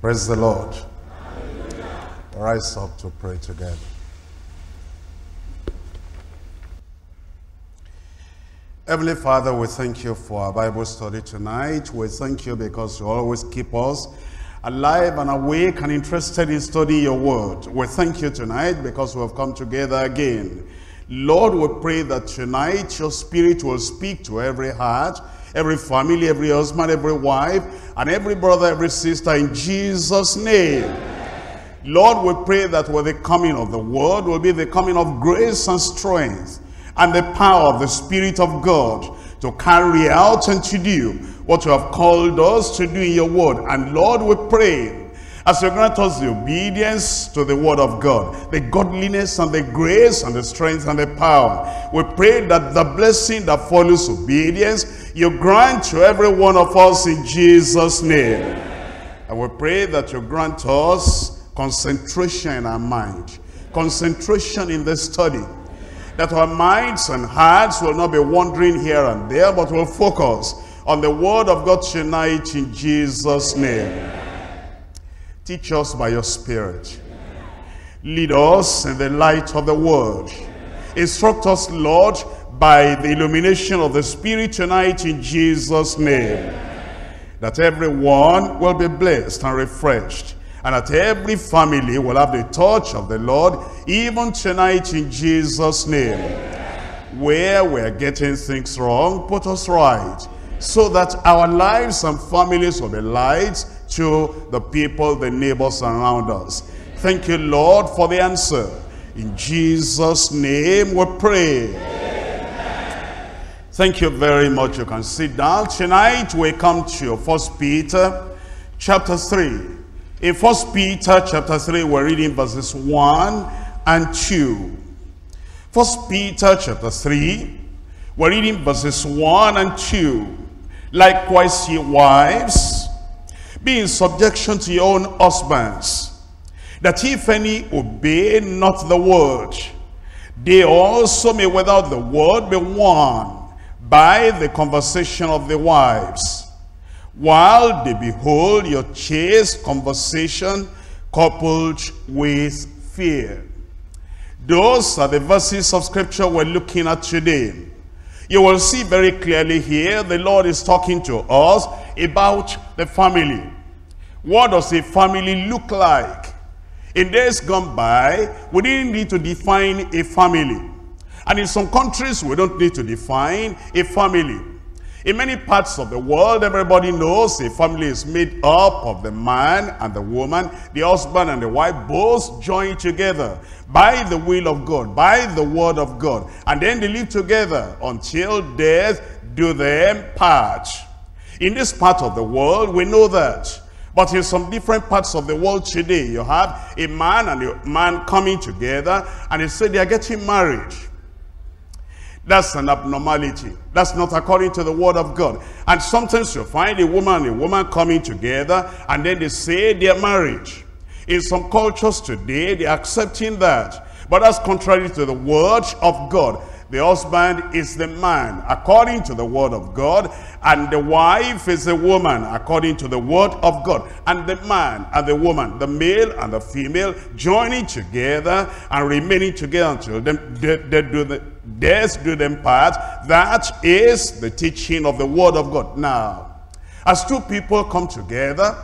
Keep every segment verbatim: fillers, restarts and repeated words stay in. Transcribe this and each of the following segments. Praise the Lord. Hallelujah. Rise up to pray together. Heavenly Father, we thank you for our Bible study tonight. We thank you because you always keep us alive and awake and interested in studying your word. We thank you tonight because we have come together again. Lord, we pray that tonight your spirit will speak to every heart, every family, every husband, every wife, and every brother, every sister, in Jesus' name. Amen. Lord, we pray that with the coming of the word will be the coming of grace and strength and the power of the Spirit of God to carry out and to do what you have called us to do in your word. And Lord, we pray as you grant us the obedience to the word of God, the godliness and the grace and the strength and the power. We pray that the blessing that follows obedience, you grant to every one of us in Jesus' name. Amen. And we pray that you grant us concentration in our mind, concentration in the study, that our minds and hearts will not be wandering here and there, but will focus on the word of God tonight in Jesus' name. Amen. Teach us by your Spirit. Amen. Lead us in the light of the Word. Amen. Instruct us, Lord, by the illumination of the Spirit tonight in Jesus' name. Amen. That everyone will be blessed and refreshed, and that every family will have the touch of the Lord even tonight in Jesus' name. Amen. Where we are getting things wrong, put us right, so that our lives and families will be lights to the people, the neighbors around us. Thank you, Lord, for the answer. In Jesus' name we pray. Amen. Thank you very much. You can sit down. Tonight we come to First Peter chapter three. In First Peter chapter three, we're reading verses one and two. First Peter chapter three, we're reading verses one and two. Likewise, ye wives, be in subjection to your own husbands, that if any obey not the word, they also may without the word be won by the conversation of the wives, while they behold your chaste conversation coupled with fear. Those are the verses of scripture we're looking at today. You will see very clearly here the Lord is talking to us about the family. What does a family look like? In days gone by, we didn't need to define a family. And in some countries, we don't need to define a family. In many parts of the world, everybody knows a family is made up of the man and the woman, the husband and the wife, both joined together by the will of God, by the word of God, and then they live together until death do them part. In this part of the world, we know that. But in some different parts of the world today, you have a man and a man coming together, and they say they are getting married. That's an abnormality. That's not according to the word of God. And sometimes you find a woman and a woman coming together, and then they say they are married. In some cultures today, they are accepting that. But that's contrary to the word of God. The husband is the man, according to the word of God, and the wife is the woman, according to the word of God. And the man and the woman, the male and the female, joining together and remaining together until them, they, they do the, death do them part. That is the teaching of the word of God. Now, as two people come together,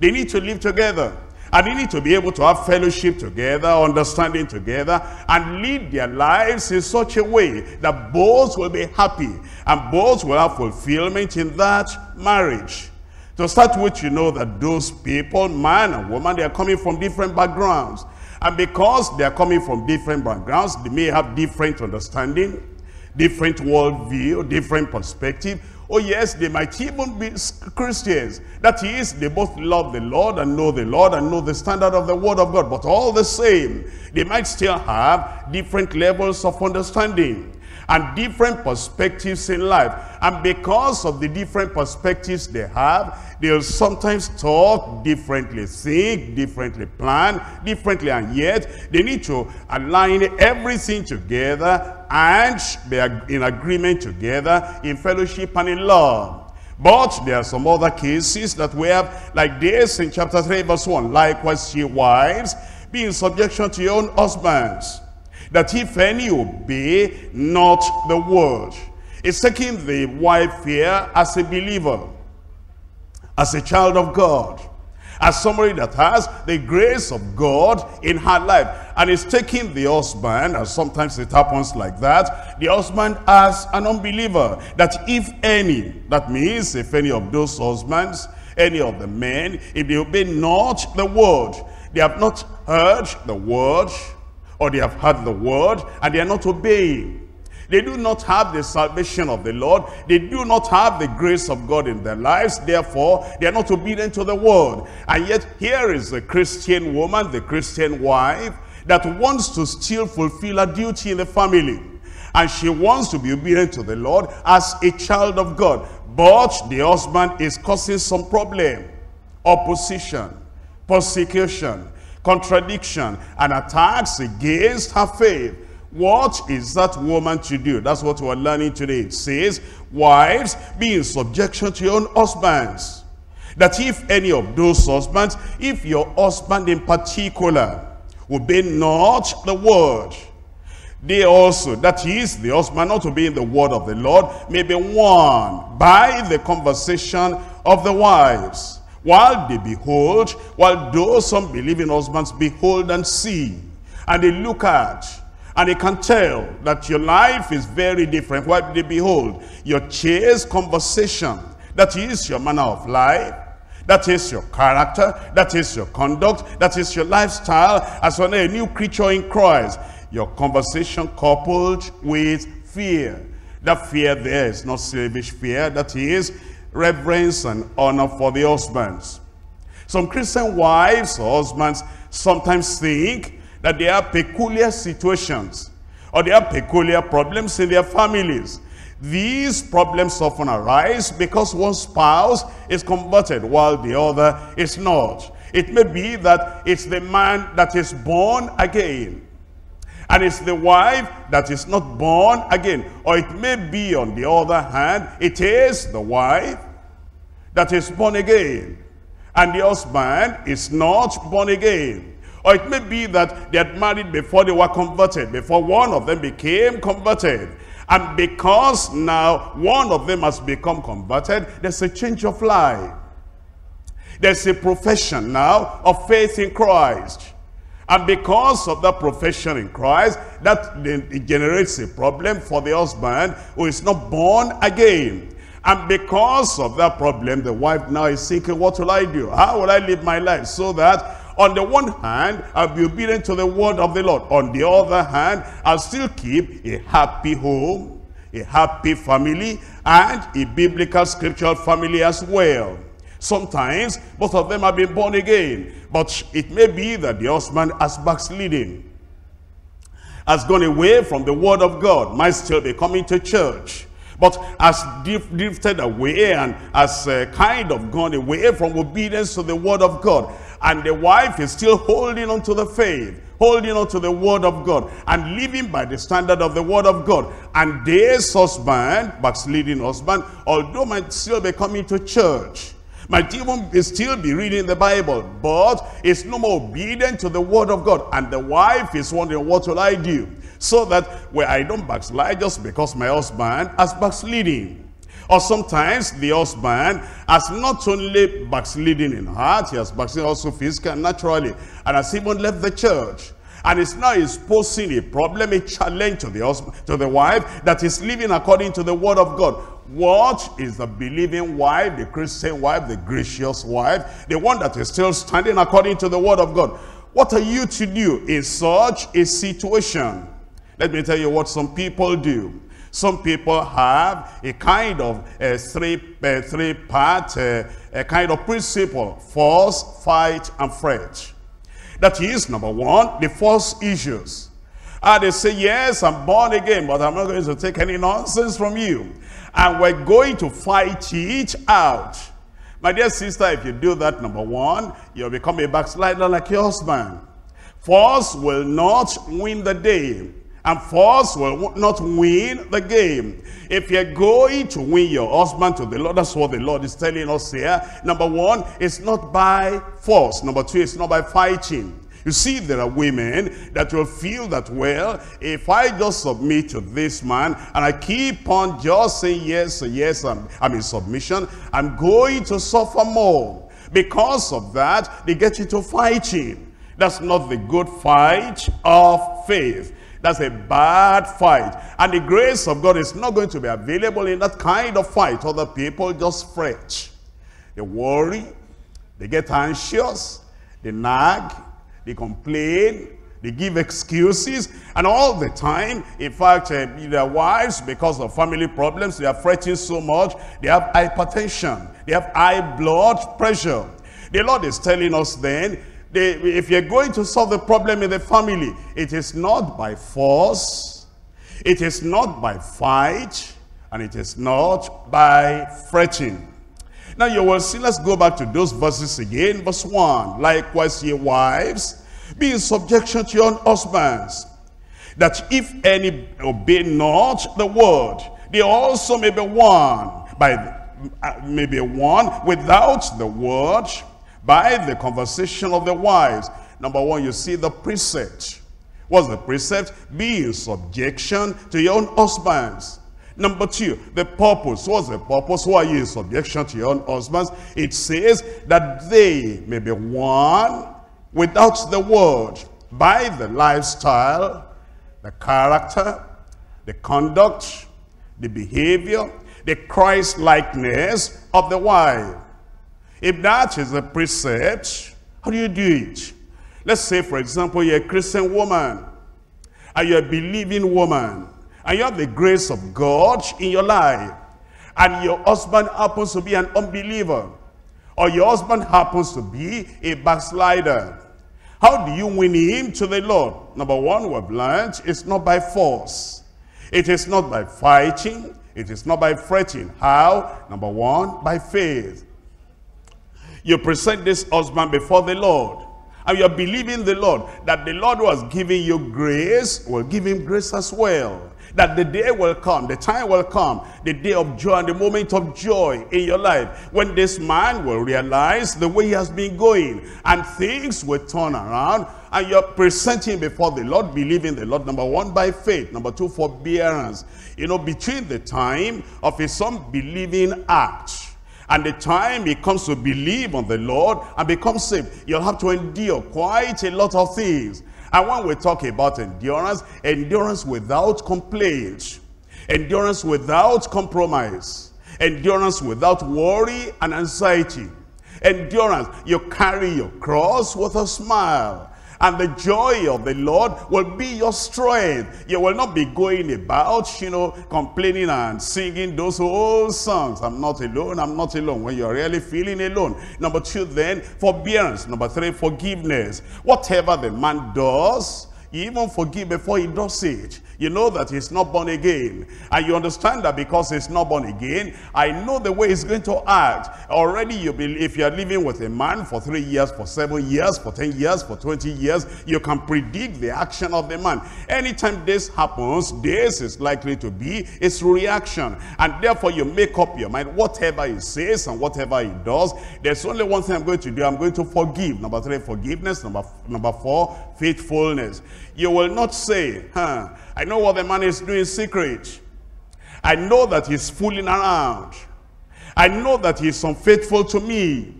they need to live together. And they need to be able to have fellowship together, understanding together, and lead their lives in such a way that both will be happy and both will have fulfillment in that marriage. To start with, you know that those people, man and woman, they are coming from different backgrounds. And because they are coming from different backgrounds, they may have different understanding, different worldview, different perspective. Oh yes, they might even be Christians. That is, they both love the Lord and know the Lord and know the standard of the word of God. But all the same, they might still have different levels of understanding and different perspectives in life. And because of the different perspectives they have, they'll sometimes talk differently, think differently, plan differently, and yet they need to align everything together and be in agreement together in fellowship and in love. But there are some other cases that we have, like this in chapter three verse one. Likewise, ye wives, be in subjection to your own husbands, that if any obey not the word. It's taking the wife here as a believer, as a child of God, as somebody that has the grace of God in her life. And it's taking the husband, and sometimes it happens like that, the husband as an unbeliever, that if any, that means if any of those husbands, any of the men, if they obey not the word, they have not heard the word, or they have heard the word and they are not obeying. They do not have the salvation of the Lord. They do not have the grace of God in their lives. Therefore, they are not obedient to the word. And yet, here is the Christian woman, the Christian wife, that wants to still fulfill her duty in the family. And she wants to be obedient to the Lord as a child of God. But the husband is causing some problem, opposition, persecution, contradiction, and attacks against her faith. What is that woman to do? That's what we're learning today. It says, wives, be in subjection to your own husbands, that if any of those husbands, if your husband in particular, obey not the word, they also, that is, the husband not obeying the word of the Lord, may be won by the conversation of the wives, while they behold, while those unbelieving husbands behold and see, and they look at, and they can tell that your life is very different. Why do they behold? Your chaste conversation, that is your manner of life, that is your character, that is your conduct, that is your lifestyle as well as a new creature in Christ. Your conversation coupled with fear. That fear there is not selfish fear, that is reverence and honor for the husbands. Some Christian wives or husbands sometimes think that there are peculiar situations or there are peculiar problems in their families. These problems often arise because one spouse is converted while the other is not. It may be that it's the man that is born again and it's the wife that is not born again. Or it may be, on the other hand, it is the wife that is born again and the husband is not born again. Or it may be that they had married before they were converted, before one of them became converted. And because now one of them has become converted, there's a change of life. There's a profession now of faith in Christ. And because of that profession in Christ, that it generates a problem for the husband who is not born again. And because of that problem, the wife now is thinking, what will I do? How will I live my life so that, on the one hand, I'll be obedient to the word of the Lord. On the other hand, I'll still keep a happy home, a happy family, and a biblical scriptural family as well. Sometimes, both of them have been born again. But it may be that the husband has backslidden, has gone away from the word of God, might still be coming to church, but has drifted away and has uh, kind of gone away from obedience to the word of God. And the wife is still holding on to the faith, holding on to the word of God, and living by the standard of the word of God. And this husband, backsliding husband, although might still be coming to church, might even be still be reading the Bible, but is no more obedient to the word of God. And the wife is wondering, what will I do so that where I don't backslide just because my husband has backsliding? Or sometimes the husband has not only backslidden in heart, he has backslidden also physically and naturally, and has even left the church. And it's now posing a problem, a challenge to the husband, to the wife, that is living according to the word of God. What is the believing wife, the Christian wife, the gracious wife, the one that is still standing according to the word of God? What are you to do in such a situation? Let me tell you what some people do. Some people have a kind of uh, three, uh, three part, uh, a kind of principle, force, fight, and fret. That is, number one, the force issues. And they say, yes, I'm born again, but I'm not going to take any nonsense from you. And we're going to fight it out. My dear sister, if you do that, number one, you'll become a backslider like your husband. Force will not win the day. and force will not win the game. If you're going to win your husband to the Lord, that's what the Lord is telling us here. Number one, it's not by force. Number two, it's not by fighting. You see, there are women that will feel that, well, if I just submit to this man and I keep on just saying yes, yes, I'm, I'm in submission, I'm going to suffer more. Because of that, they get into fighting. That's not the good fight of faith. That's a bad fight. And the grace of God is not going to be available in that kind of fight. Other people just fret. They worry. They get anxious. They nag. They complain, they give excuses, and all the time, in fact, uh, their wives, because of family problems, they are fretting so much, they have hypertension, they have high blood pressure. The Lord is telling us then, they, if you're going to solve the problem in the family, it is not by force, it is not by fight, and it is not by fretting. Now you will see, let's go back to those verses again. Verse one, likewise ye wives, be in subjection to your husbands, that if any obey not the word, they also may be won by may be won without the word by the conversation of the wives. Number one, you see the precept. What's the precept? Be in subjection to your own husbands. Number two, the purpose. What's the purpose? Why are you in subjection to your own husbands? It says that they may be won without the word by the lifestyle, the character, the conduct, the behavior, the Christ-likeness of the wife. If that is a precept, how do you do it? Let's say, for example, you're a Christian woman and you're a believing woman, and you have the grace of God in your life, and your husband happens to be an unbeliever, or your husband happens to be a backslider. How do you win him to the Lord? Number one, we've learned, it's not by force. It is not by fighting. It is not by fretting. How? Number one, by faith. You present this husband before the Lord, and you're believing the Lord, that the Lord who has given you grace will give him grace as well. That the day will come, the time will come, the day of joy and the moment of joy in your life, when this man will realize the way he has been going, and things will turn around, and you're presenting before the Lord, believing the Lord, number one, by faith. Number two, forbearance. You know, between the time of his unbelieving act and the time he comes to believe on the Lord and become saved, you'll have to endure quite a lot of things. And when we talk about endurance, endurance without complaint, endurance without compromise, endurance without worry and anxiety, endurance, you carry your cross with a smile, and the joy of the Lord will be your strength. You will not be going about, you know, complaining and singing those old songs. I'm not alone, I'm not alone. When you're really feeling alone. Number two then, forbearance. Number three, forgiveness. Whatever the man does, you even forgive before he does it. You know that he's not born again. And you understand that because he's not born again, I know the way he's going to act. Already, you be, if you're living with a man for three years, for seven years, for ten years, for twenty years, you can predict the action of the man. Anytime this happens, this is likely to be his reaction. And therefore, you make up your mind. Whatever he says and whatever he does, there's only one thing I'm going to do. I'm going to forgive. Number three, forgiveness. Number, number four, faithfulness. You will not say, huh, I know what the man is doing in secret. I know that he's fooling around. I know that he's unfaithful to me.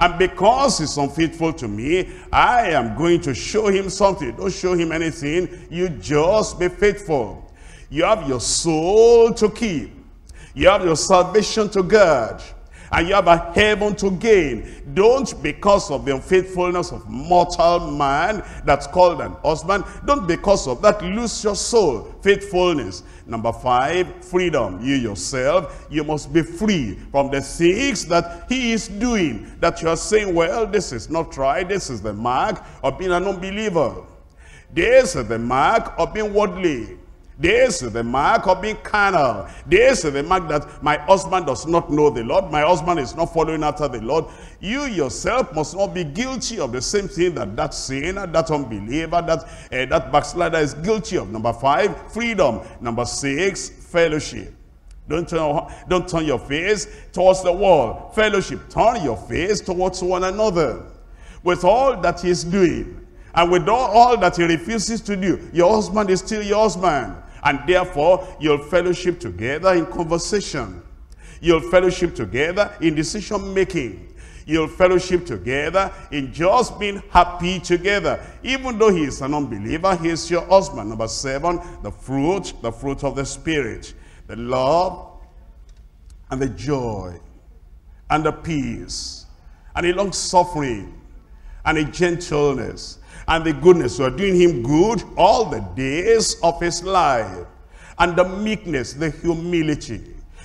And because he's unfaithful to me, I am going to show him something. Don't show him anything. You just be faithful. You have your soul to keep. You have your salvation to guard. And you have a heaven to gain. Don't, because of the unfaithfulness of mortal man that's called an husband, don't because of that lose your soul. Faithfulness. Number five, freedom. You yourself, you must be free from the things that he is doing, that you are saying, well, this is not right, this is the mark of being an unbeliever. This is the mark of being worldly. This is the mark of being carnal. This is the mark that my husband does not know the Lord. My husband is not following after the Lord. You yourself must not be guilty of the same thing that that sinner, that unbeliever, that, uh, that backslider is guilty of. Number five, freedom. Number six, fellowship. Don't turn, don't turn your face towards the world. Fellowship. Turn your face towards one another. With all that he is doing, and with all, all that he refuses to do, your husband is still your husband. And therefore, you'll fellowship together in conversation. You'll fellowship together in decision making. You'll fellowship together in just being happy together. Even though he is an unbeliever, he is your husband. Number seven, the fruit, the fruit of the Spirit. The love and the joy and the peace and the long suffering and the gentleness and the goodness. You are doing him good all the days of his life. And the meekness, the humility,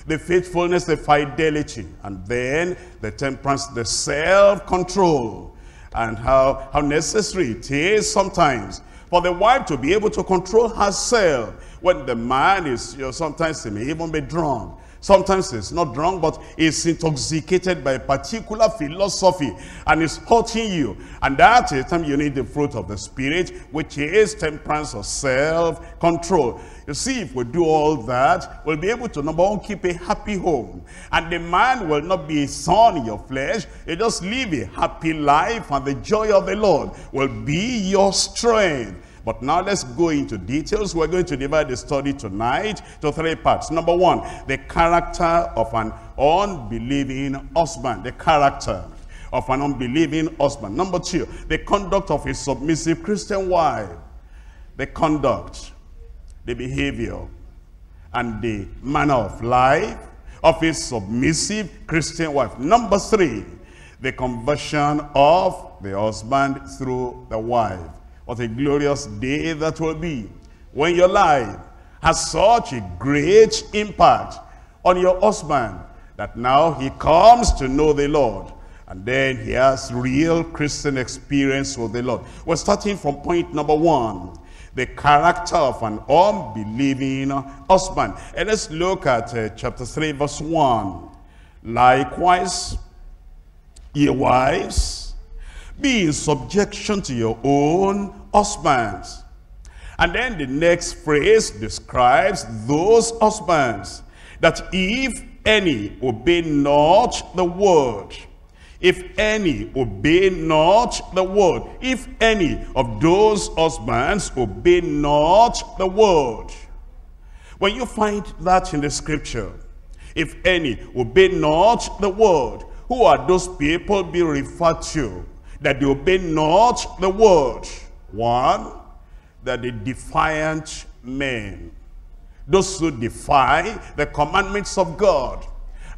the faithfulness, the fidelity, and then the temperance, the self-control, and how, how necessary it is sometimes for the wife to be able to control herself when the man is, you know, sometimes he may even be drunk. Sometimes he's not drunk, but he's intoxicated by a particular philosophy and it's hurting you. And that is the time you need the fruit of the Spirit, which is temperance or self-control. You see, if we do all that, we'll be able to, number one, keep a happy home. And the man will not be a thorn in your flesh. You just live a happy life, and the joy of the Lord will be your strength. But now let's go into details. We're going to divide the study tonight to three parts. Number one, the character of an unbelieving husband. The character of an unbelieving husband. Number two, the conduct of a submissive Christian wife. The conduct, the behavior, and the manner of life of a submissive Christian wife. Number three, the conversion of the husband through the wife. What a glorious day that will be when your life has such a great impact on your husband that now he comes to know the Lord, and then he has real Christian experience with the Lord. We're starting from point number one, the character of an unbelieving husband. And let's look at uh, chapter three, verse one. Likewise, ye wives, be in subjection to your own husbands. And then the next phrase describes those husbands, that if any obey not the word, if any obey not the word, if any of those husbands obey not the word. When you find that in the scripture, if any obey not the word, who are those people being referred to? That they obey not the word. One, that the defiant men, those who defy the commandments of God,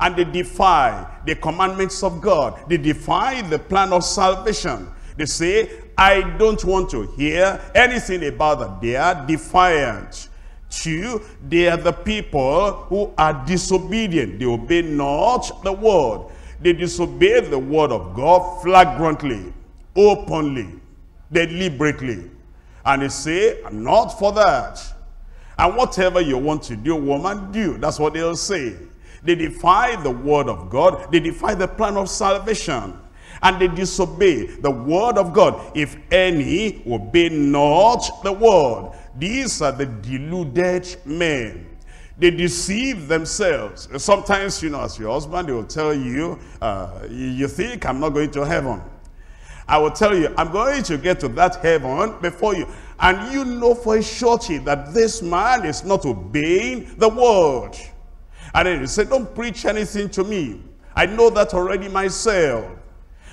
and they defy the commandments of God, they defy the plan of salvation. They say, I don't want to hear anything about that. They are defiant. Two, they are the people who are disobedient. They obey not the word. They disobey the word of God flagrantly, openly, deliberately. And they say, I'm not for that. And whatever you want to do, woman, do. That's what they'll say. They defy the word of God. They defy the plan of salvation. And they disobey the word of God. If any obey not the word, these are the deluded men. They deceive themselves. Sometimes, you know, as your husband, they will tell you, uh, you think I'm not going to heaven. I will tell you, I'm going to get to that heaven before you. And you know for a surety that this man is not obeying the word. And then he said, don't preach anything to me. I know that already myself.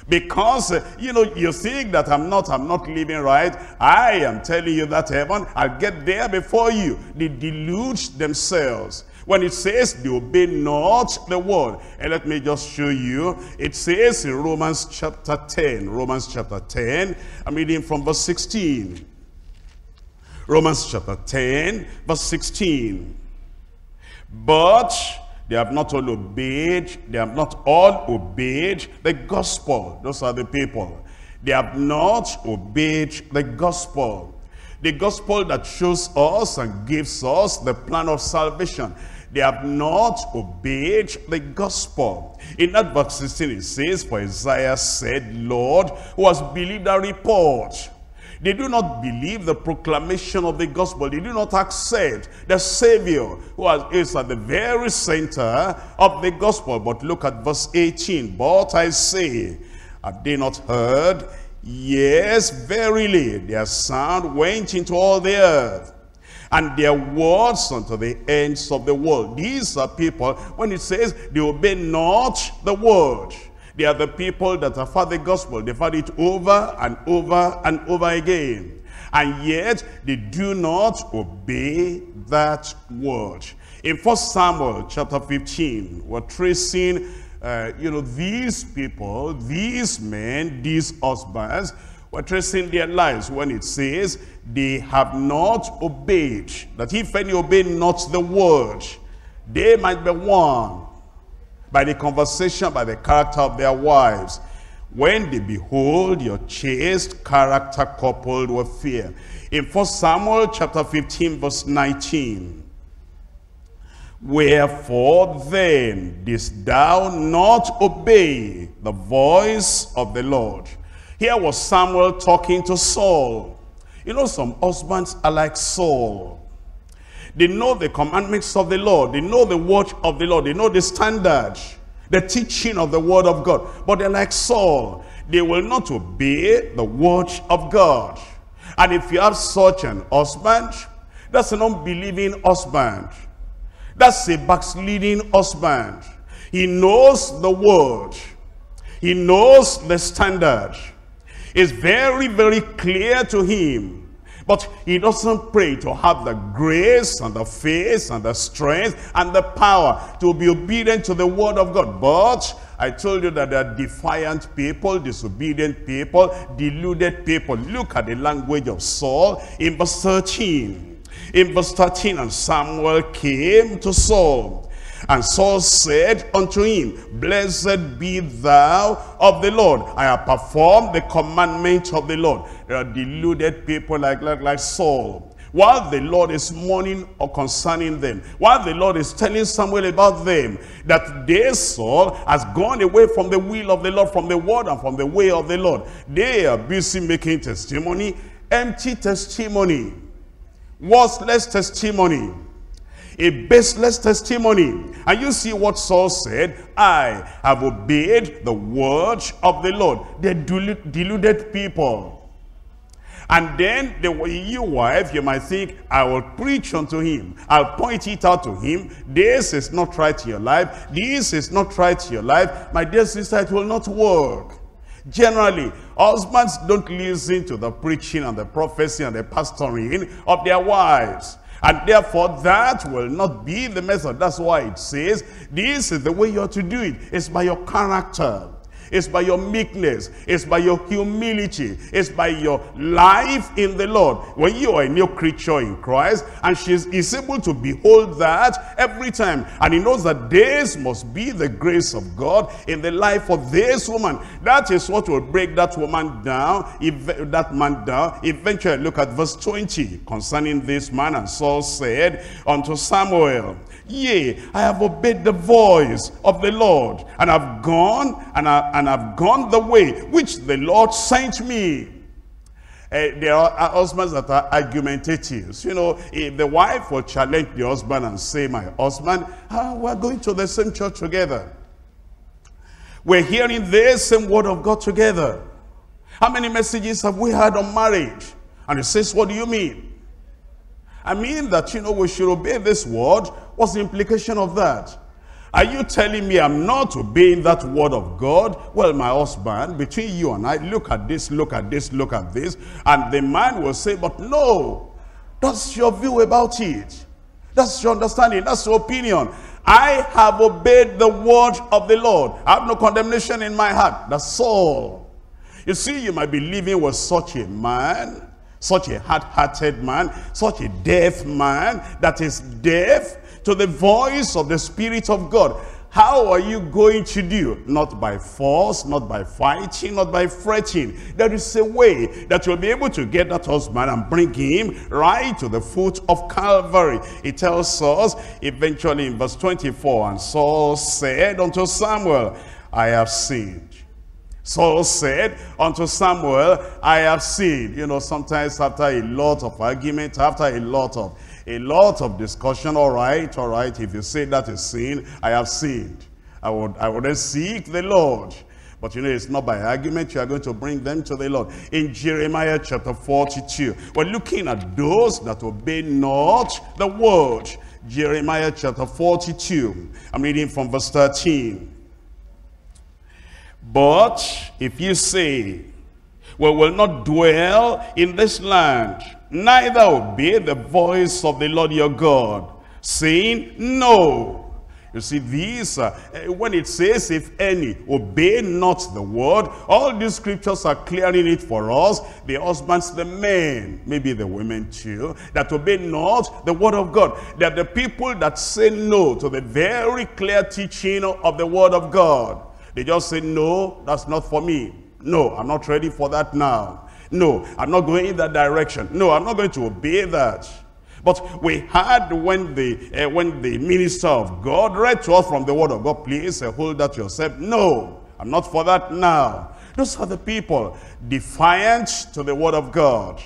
Because, uh, you know, you think that I'm not, I'm not living right. I am telling you that heaven, I'll get there before you. They delude themselves. When it says they obey not the word. And let me just show you. It says in Romans chapter ten. Romans chapter ten. I'm reading from verse sixteen. Romans chapter ten, verse sixteen. But they have not all obeyed, they have not all obeyed the gospel. Those are the people. They have not obeyed the gospel. The gospel that shows us and gives us the plan of salvation. They have not obeyed the gospel. In that verse sixteen it says, for Isaiah said, Lord, who has believed that report? They do not believe the proclamation of the gospel. They do not accept the Savior who is at the very center of the gospel. But look at verse eighteen. But I say, have they not heard? Yes, verily, their sound went into all the earth, and their words unto the ends of the world. These are people, when it says they obey not the word, they are the people that have heard the gospel. They've heard it over and over and over again. And yet, they do not obey that word. In First Samuel chapter fifteen, we're tracing, uh, you know, these people, these men, these husbands, we're tracing their lives when it says they have not obeyed. That if any obey not the word, they might be one by the conversation, by the character of their wives, when they behold your chaste character coupled with fear. In First Samuel chapter fifteen verse nineteen, wherefore then didst thou not obey the voice of the Lord? Here was Samuel talking to Saul. You know, some husbands are like Saul. They know the commandments of the Lord. They know the word of the Lord. They know the standard, the teaching of the word of God. But they're like Saul. They will not obey the word of God. And if you have such an husband, that's an unbelieving husband. That's a backsliding husband. He knows the word. He knows the standard. It's very, very clear to him. But he doesn't pray to have the grace and the faith and the strength and the power to be obedient to the word of God. But I told you that there are defiant people, disobedient people, deluded people. Look at the language of Saul in verse thirteen. In verse thirteen, and Samuel came to Saul, and Saul said unto him, blessed be thou of the Lord. I have performed the commandment of the Lord. There are deluded people like, like, like Saul. While the Lord is mourning or concerning them, while the Lord is telling Samuel about them, that they, Saul, has gone away from the will of the Lord, from the word and from the way of the Lord. They are busy making testimony, empty testimony, worthless testimony, a baseless testimony. And you see what Saul said, I have obeyed the word of the Lord. They're deluded people. And then the you wife, you might think, I will preach unto him, I'll point it out to him, this is not right in your life, this is not right in your life. My dear sister, it will not work. Generally, husbands don't listen to the preaching and the prophecy and the pastoring of their wives. And therefore, that will not be the method. That's why it says, this is the way you are to do it. It's by your character. It's by your meekness. It's by your humility. It's by your life in the Lord. When you are a new creature in Christ, and she is able to behold that every time. And he knows that this must be the grace of God in the life of this woman. That is what will break that woman down, that man down. Eventually, look at verse twenty. Concerning this man, and Saul said unto Samuel, yea, I have obeyed the voice of the Lord, and have gone and I, and have gone the way which the Lord sent me. Uh, there are husbands that are argumentative. You know, if the wife will challenge the husband and say, my husband, ah, we're going to the same church together. We're hearing the same word of God together. How many messages have we had on marriage? And he says, what do you mean? I mean that, you know, we should obey this word. What's the implication of that? Are you telling me I'm not obeying that word of God? Well, my husband, between you and I, look at this, look at this, look at this. And the man will say, but no, that's your view about it. That's your understanding. That's your opinion. I have obeyed the word of the Lord. I have no condemnation in my heart. That's all. You see, you might be living with such a man, such a hard-hearted man, such a deaf man that is deaf to the voice of the Spirit of God. How are you going to do? Not by force, not by fighting, not by fretting. There is a way that you'll be able to get that husband and bring him right to the foot of Calvary. It tells us eventually in verse twenty-four, and Saul said unto Samuel, I have sinned. Saul said unto Samuel, I have sinned. You know, sometimes after a lot of argument, after a lot of a lot of discussion, all right, all right, if you say that is sin, I have sinned. I would I wouldn't seek the Lord. But you know, it's not by argument you are going to bring them to the Lord. In Jeremiah chapter forty-two, we're looking at those that obey not the word. Jeremiah chapter forty-two. I'm reading from verse thirteen. But if you say, we will not dwell in this land, neither obey the voice of the Lord your God, saying, no. You see, these, uh, when it says, if any, obey not the word, all these scriptures are clearing it for us. The husbands, the men, maybe the women too, that obey not the word of God. They are the people that say no to the very clear teaching of the word of God. They just say, no, that's not for me. No, I'm not ready for that now. No, I'm not going in that direction. No, I'm not going to obey that. But we had when the, uh, when the minister of God read to us from the word of God, please uh, hold that yourself. No, I'm not for that now. Those are the people defiant to the word of God,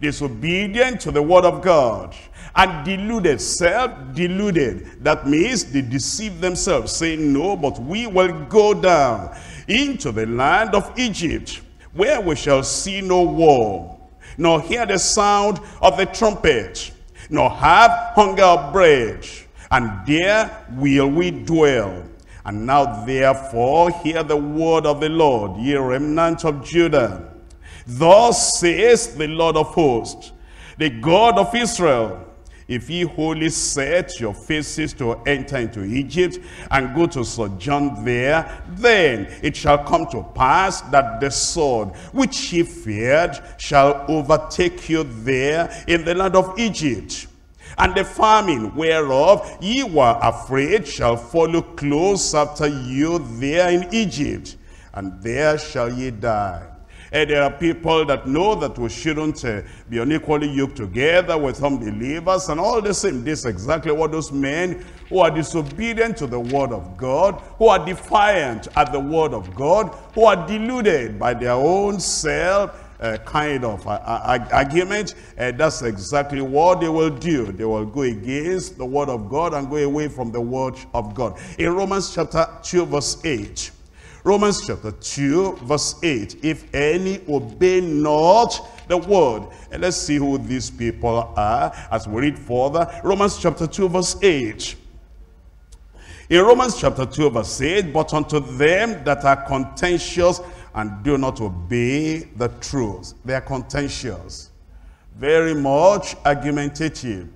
disobedient to the word of God, and deluded, self-deluded. That means they deceive themselves, saying, no, but we will go down into the land of Egypt, where we shall see no war, nor hear the sound of the trumpet, nor have hunger of bread, and there will we dwell. And now therefore hear the word of the Lord, ye remnant of Judah. Thus says the Lord of hosts, the God of Israel, if ye wholly set your faces to enter into Egypt and go to sojourn there, then it shall come to pass that the sword which ye feared shall overtake you there in the land of Egypt. And the famine whereof ye were afraid shall follow close after you there in Egypt, and there shall ye die. And there are people that know that we shouldn't uh, be unequally yoked together with unbelievers and all the same. This is exactly what those men who are disobedient to the word of God, who are defiant at the word of God, who are deluded by their own self uh, kind of uh, uh, argument, uh, that's exactly what they will do. They will go against the word of God and go away from the word of God. In Romans chapter two verse eight. Romans chapter two, verse eight. If any obey not the word. And let's see who these people are as we read further. Romans chapter two, verse eight. In Romans chapter two, verse eight, but unto them that are contentious and do not obey the truth. They are contentious. Very much argumentative.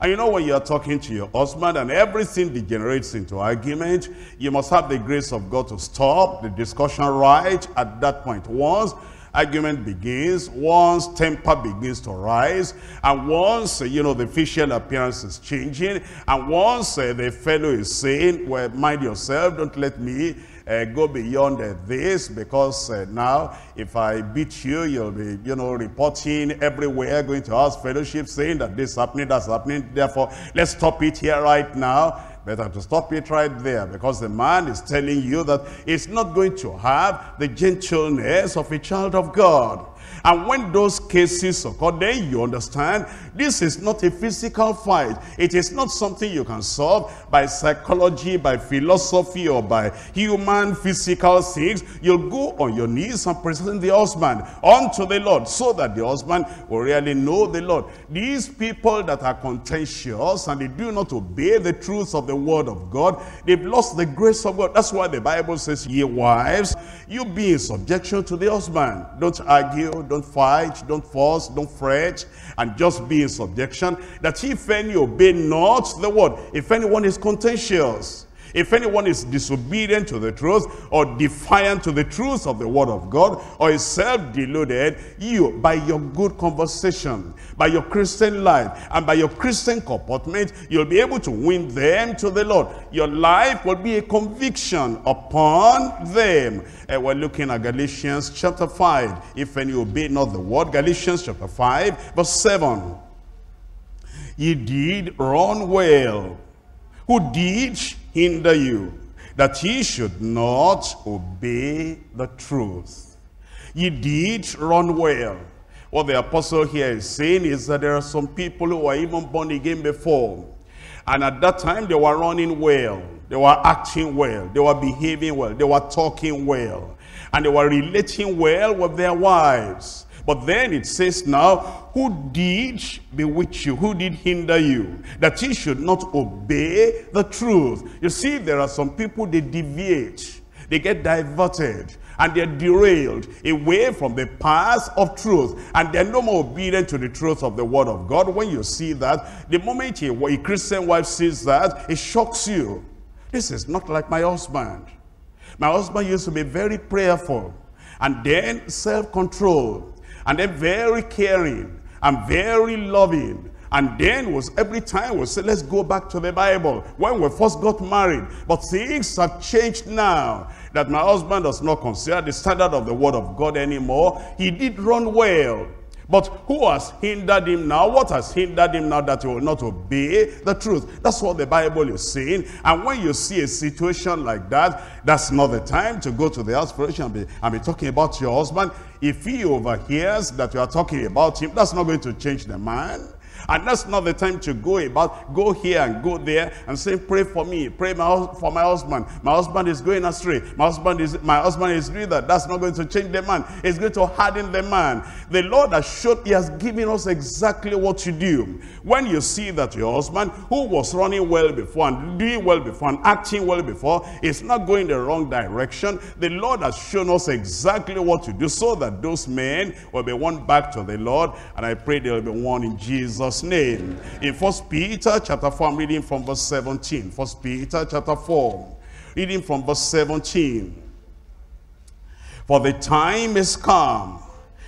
And you know, when you're talking to your husband and everything degenerates into argument, you must have the grace of God to stop the discussion right at that point. Once argument begins, once temper begins to rise, and once, you know, the facial appearance is changing, and once uh, the fellow is saying, well, mind yourself, don't let me Uh, go beyond uh, this, because uh, now if I beat you, you'll be, you know, reporting everywhere, going to house fellowship, saying that this is happening, that's happening, therefore let's stop it here right now. Better to stop it right there, because the man is telling you that it's not going to have the gentleness of a child of God. And when those cases occur, then you understand this is not a physical fight. It is not something you can solve by psychology, by philosophy, or by human physical things. You'll go on your knees and present the husband unto the Lord, so that the husband will really know the Lord. These people that are contentious and they do not obey the truth of the word of God, they've lost the grace of God. That's why the Bible says, ye wives, you be in subjection to the husband. Don't argue, don't fight, don't force, don't fret, and just be in subjection, that if any obey not the word. If anyone is contentious, If anyone is disobedient to the truth, or defiant to the truth of the word of God, or is self-deluded, you, by your good conversation, by your Christian life, and by your Christian comportment, you'll be able to win them to the Lord. Your life will be a conviction upon them. And we're looking at Galatians chapter five. If any obey not the word, Galatians chapter five, verse seven. Ye did run well, who did hinder you, that ye should not obey the truth. Ye did run well. What the apostle here is saying is that there are some people who were even born again before, and at that time they were running well, they were acting well, they were behaving well, they were talking well, and they were relating well with their wives. But then it says now, who did bewitch you? Who did hinder you? That ye should not obey the truth. You see, there are some people, they deviate. They get diverted. And they're derailed away from the path of truth. And they're no more obedient to the truth of the word of God. When you see that, the moment a, a Christian wife sees that, it shocks you. This is not like my husband. My husband used to be very prayerful. And then self-controlled. And then very caring and very loving. And then was every time we say, let's go back to the Bible when we first got married. But things have changed now, that my husband does not consider the standard of the word of God anymore. He did run well. But who has hindered him now? What has hindered him now that he will not obey the truth? That's what the Bible is saying. And when you see a situation like that, that's not the time to go to the aspiration and be, and be talking about your husband. If he overhears that you are talking about him, that's not going to change the man. And that's not the time to go about, go here and go there and say, pray for me, pray my, for my husband. My husband is going astray. My husband is, my husband is doing that. That's not going to change the man. It's going to harden the man. The Lord has showed, he has given us exactly what to do. When you see that your husband, who was running well before and doing well before and acting well before, is not going the wrong direction, the Lord has shown us exactly what to do, so that those men will be won back to the Lord. And I pray they will be won in Jesus' name. In First Peter chapter four, I'm reading from verse seventeen. First Peter chapter four, reading from verse seventeen. For the time is come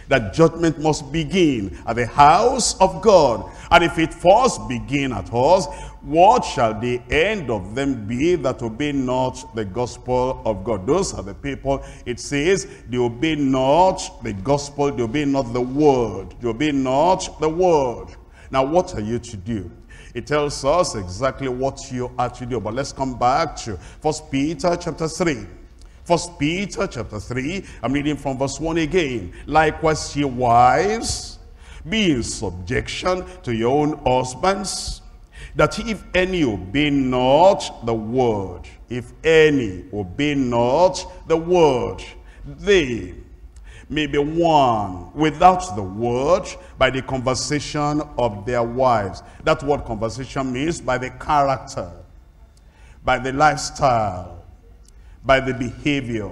that judgment must begin at the house of God. And if it first begin at us, what shall the end of them be that obey not the gospel of God? Those are the people, it says, they obey not the gospel, they obey not the word, they obey not the word. Now, what are you to do? It tells us exactly what you are to do. But let's come back to First Peter chapter three. First Peter chapter three, I'm reading from verse one again. Likewise, ye wives, be in subjection to your own husbands, that if any obey not the word, if any obey not the word, they may be won without the word by the conversation of their wives. That word conversation means by the character, by the lifestyle, by the behavior,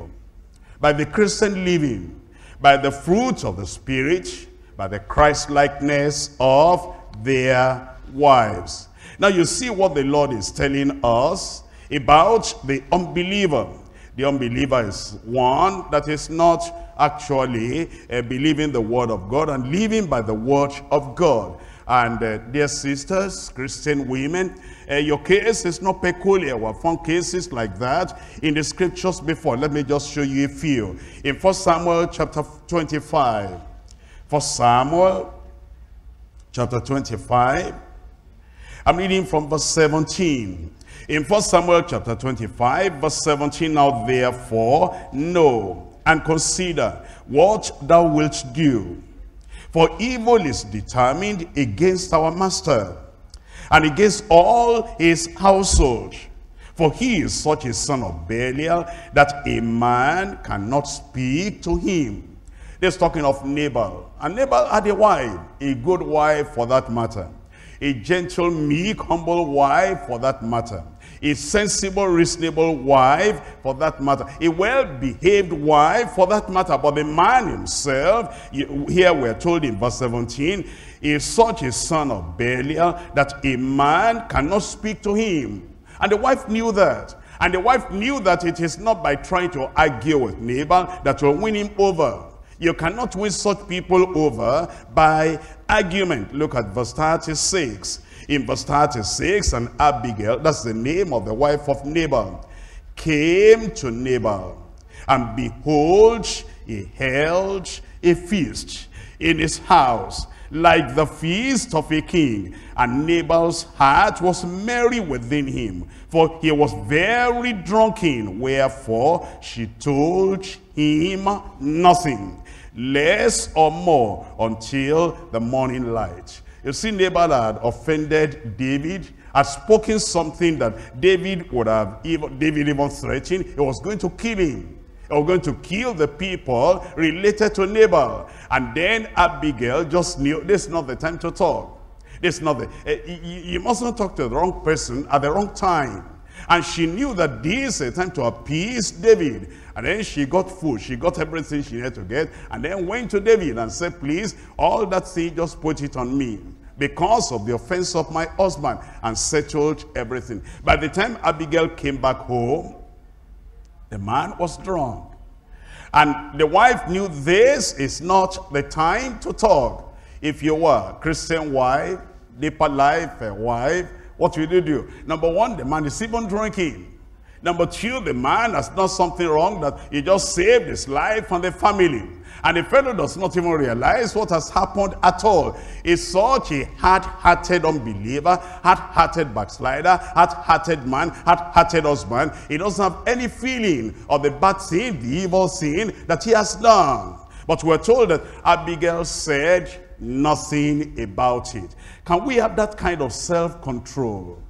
by the Christian living, by the fruit of the Spirit, by the Christ-likeness of their wives. Now you see what the Lord is telling us about the unbeliever. The unbeliever is one that is not actually uh, believing the word of God and living by the word of God. And uh, dear sisters, Christian women, uh, your case is not peculiar. We have found cases like that in the scriptures before. Let me just show you a few. In First Samuel chapter twenty-five, First Samuel chapter twenty-five, I'm reading from verse seventeen. In First Samuel chapter twenty-five, verse seventeen, now therefore know and consider what thou wilt do. For evil is determined against our master, and against all his household. For he is such a son of Belial, that a man cannot speak to him. This is talking of Nabal. And Nabal had a wife, a good wife for that matter. A gentle, meek, humble wife for that matter. A sensible, reasonable wife for that matter. A well-behaved wife for that matter. But the man himself, here we're told in verse seventeen, is such a son of Belial that a man cannot speak to him. And the wife knew that. And the wife knew that it is not by trying to argue with neighbor that you'll win him over. You cannot win such people over by argument. Look at verse thirty-six. In verse thirty-six, and Abigail, that's the name of the wife of Nabal, came to Nabal, and behold, he held a feast in his house, like the feast of a king. And Nabal's heart was merry within him, for he was very drunken. Wherefore she told him nothing, less or more, until the morning light. You see, Nabal had offended David, had spoken something that David would have, even, David even threatened. He was going to kill him. He was going to kill the people related to Nabal. And then Abigail just knew, this is not the time to talk. This is not the, uh, you, you must not talk to the wrong person at the wrong time. And she knew that this is a time to appease David. And then she got food. She got everything she had to get. And then went to David and said, please, all that thing, just put it on me, because of the offense of my husband. And settled everything. By the time Abigail came back home, the man was drunk. And the wife knew this is not the time to talk. If you were a Christian wife, Deeper Life wife, what will you do? Number one, the man is even drinking. Number two, the man has done something wrong that he just saved his life and the family. And the fellow does not even realize what has happened at all. He's such a hard-hearted unbeliever, hard-hearted backslider, hard-hearted man, hard-hearted husband. He doesn't have any feeling of the bad sin, the evil sin that he has done. But we're told that Abigail said nothing about it. Can we have that kind of self-control?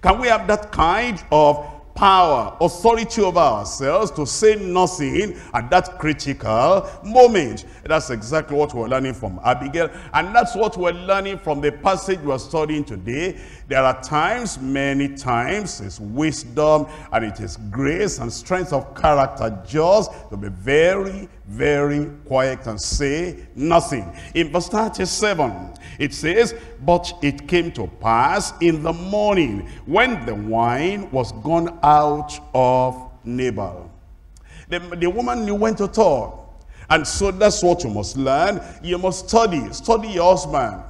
Can we have that kind of power, authority over ourselves to say nothing at that critical moment? That's exactly what we're learning from Abigail. And that's what we're learning from the passage we're studying today. There are times, many times, it's wisdom and it is grace and strength of character just to be very, very quiet and say nothing. In verse thirty-seven, it says, but it came to pass in the morning, when the wine was gone out of Nabal. The, the woman knew when to talk. And so that's what you must learn. You must study. Study your husband.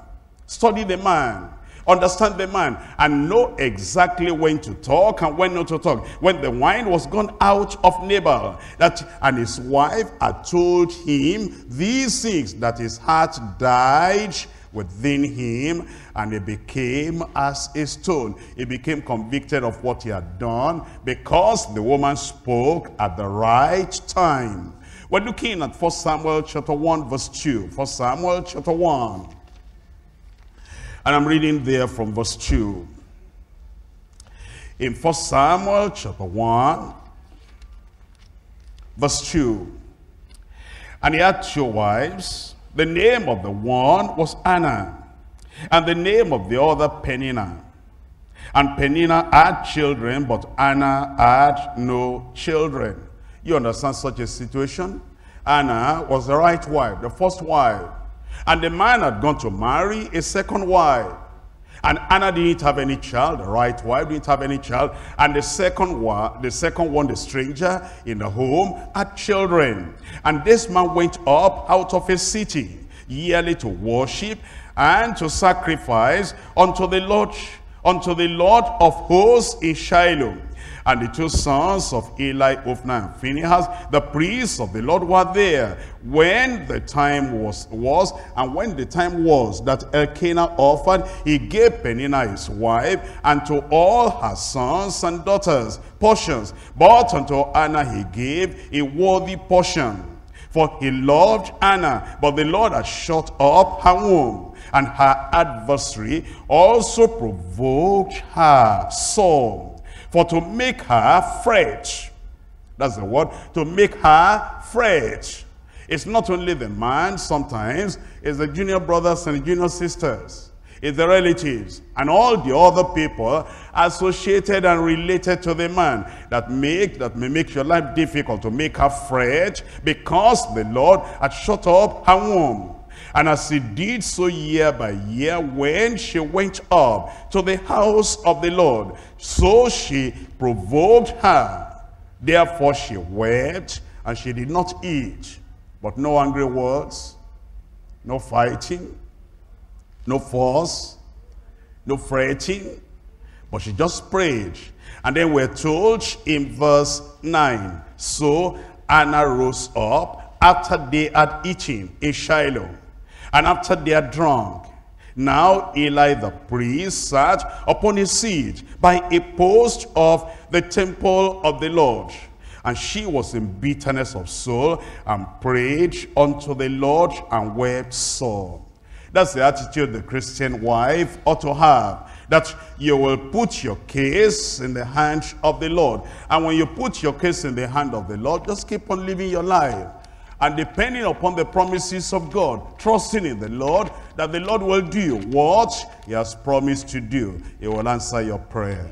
Study the man. Understand the man and know exactly when to talk and when not to talk. When the wine was gone out of Nabal, that and his wife had told him these things, that his heart died within him, and he became as a stone. He became convicted of what he had done because the woman spoke at the right time. We're looking at First Samuel chapter one verse two. First Samuel chapter one. And I'm reading there from verse two. In First Samuel chapter one, verse two. And he had two wives. The name of the one was Anna, and the name of the other Peninnah. And Peninnah had children, but Anna had no children. You understand such a situation? Anna was the right wife, the first wife. And the man had gone to marry a second wife. And Anna didn't have any child, the right wife didn't have any child. And the second one, the second one, the stranger in the home, had children. And this man went up out of a city yearly to worship and to sacrifice unto the Lord, unto the Lord of hosts in Shiloh. And the two sons of Eli, Ophni and Phinehas, the priests of the Lord, were there when the time was, was and when the time was that Elkanah offered, he gave Peninnah his wife and to all her sons and daughters portions, but unto Anna he gave a worthy portion. For he loved Anna, but the Lord had shut up her womb, and her adversary also provoked her sore, for to make her fret. That's the word, to make her fret. It's not only the man sometimes, it's the junior brothers and junior sisters, it's the relatives, and all the other people associated and related to the man that make, that may make your life difficult, to make her fret, because the Lord had shut up her womb. And as he did so year by year, when she went up to the house of the Lord, so she provoked her. Therefore she wept, and she did not eat, but no angry words, no fighting, no force, no fretting, but she just prayed. And then we're told in verse nine, so Anna rose up after they had eaten in Shiloh, and after they had drunk. Now Eli the priest sat upon his seat by a post of the temple of the Lord. And she was in bitterness of soul, and prayed unto the Lord, and wept sore. That's the attitude the Christian wife ought to have. That you will put your case in the hand of the Lord. And when you put your case in the hand of the Lord, just keep on living your life. And depending upon the promises of God, trusting in the Lord, that the Lord will do what he has promised to do. He will answer your prayer.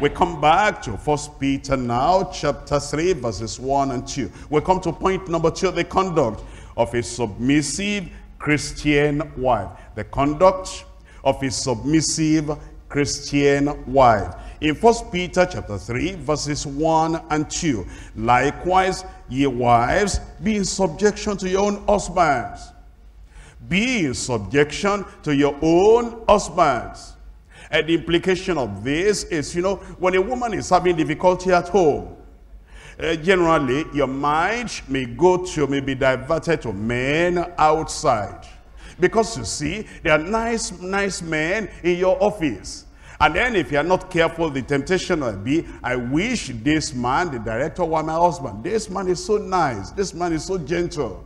We come back to First Peter now, chapter three, verses one and two. We come to point number two, the conduct of a submissive Christian wife. The conduct of a submissive Christian wife. In First Peter chapter three, verses one and two. Likewise, ye wives, be in subjection to your own husbands. Be in subjection to your own husbands. And the implication of this is, you know, when a woman is having difficulty at home, uh, generally your mind may go to, may be diverted to men outside. Because you see, there are nice, nice men in your office. And then if you are not careful, the temptation will be, I wish this man, the director, were my husband. This man is so nice. This man is so gentle.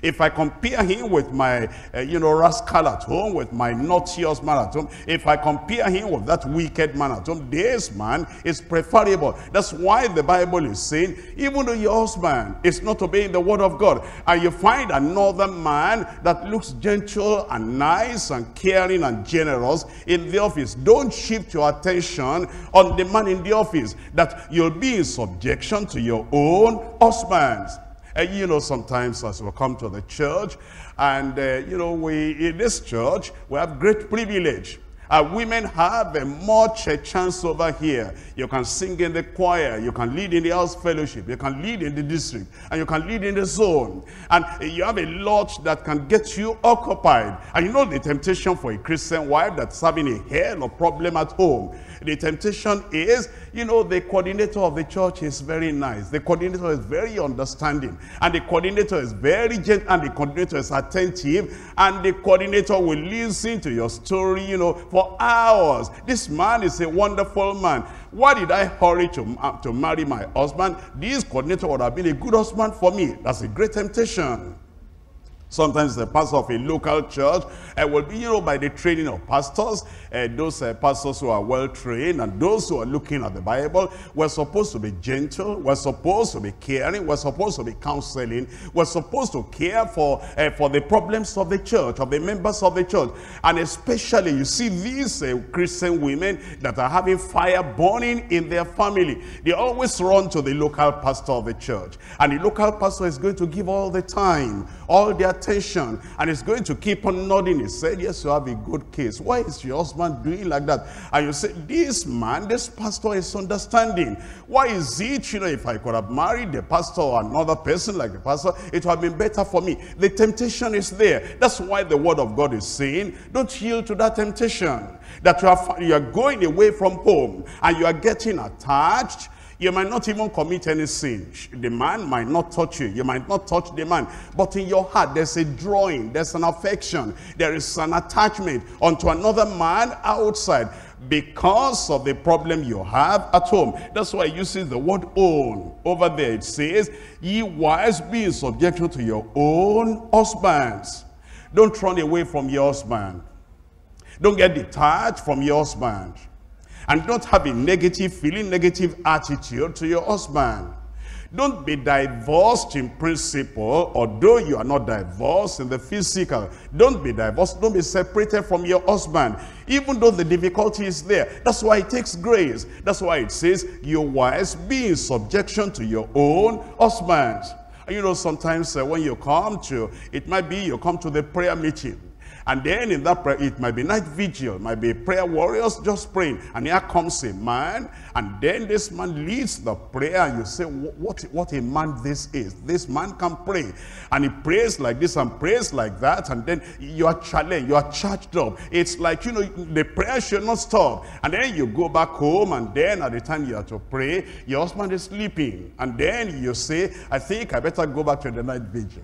If I compare him with my, uh, you know, rascal at home, with my naughty husband at home, if I compare him with that wicked man at home, this man is preferable. That's why the Bible is saying, even though your husband is not obeying the word of God, and you find another man that looks gentle and nice and caring and generous in the office, don't shift your attention on the man in the office, that you'll be in subjection to your own husbands. And you know, sometimes as we come to the church, and uh, you know, we in this church, we have great privilege. Our women have a much a chance over here. You can sing in the choir, you can lead in the house fellowship, you can lead in the district, and you can lead in the zone. And you have a lot that can get you occupied. And you know the temptation for a Christian wife that's having a hell of a problem at home. The temptation is, you know, the coordinator of the church is very nice. The coordinator is very understanding. And the coordinator is very gentle. And the coordinator is attentive. And the coordinator will listen to your story, you know, for For hours. This man is a wonderful man. Why did I hurry to, uh, to marry my husband? This coordinator would have been a good husband for me. That's a great temptation. Sometimes the pastor of a local church uh, will be, you know, by the training of pastors, uh, those uh, pastors who are well trained and those who are looking at the Bible, we're supposed to be gentle, we're supposed to be caring, we're supposed to be counseling, we're supposed to care for, uh, for the problems of the church, of the members of the church. And especially you see these uh, Christian women that are having fire burning in their family. They always run to the local pastor of the church. And the local pastor is going to give all the time, all their attention, and it's going to keep on nodding. He said, yes, you have a good case. Why is your husband doing like that? And you say, this man, this pastor is understanding. Why is it, you know, if I could have married the pastor or another person like the pastor, it would have been better for me. The temptation is there. That's why the word of God is saying, don't yield to that temptation, that you are, you are going away from home and you are getting attached. You might not even commit any sin. The man might not touch you. You might not touch the man. But in your heart, there's a drawing. There's an affection. There is an attachment onto another man outside because of the problem you have at home. That's why it uses the word own. Over there it says, ye wives, be in subjection to your own husbands. Don't run away from your husband. Don't get detached from your husband. And don't have a negative feeling, negative attitude to your husband. Don't be divorced in principle, although you are not divorced in the physical. Don't be divorced. Don't be separated from your husband, even though the difficulty is there. That's why it takes grace. That's why it says, your wives, be in subjection to your own husbands. And you know, sometimes uh, when you come to, it might be you come to the prayer meeting. And then in that prayer, it might be night vigil, might be prayer warriors just praying. And here comes a man, and then this man leads the prayer, and you say, what, what a man this is. This man can pray. And he prays like this and prays like that, and then you are challenged, you are charged up. It's like, you know, the prayer should not stop. And then you go back home, and then at the time you are to pray, your husband is sleeping. And then you say, I think I better go back to the night vigil.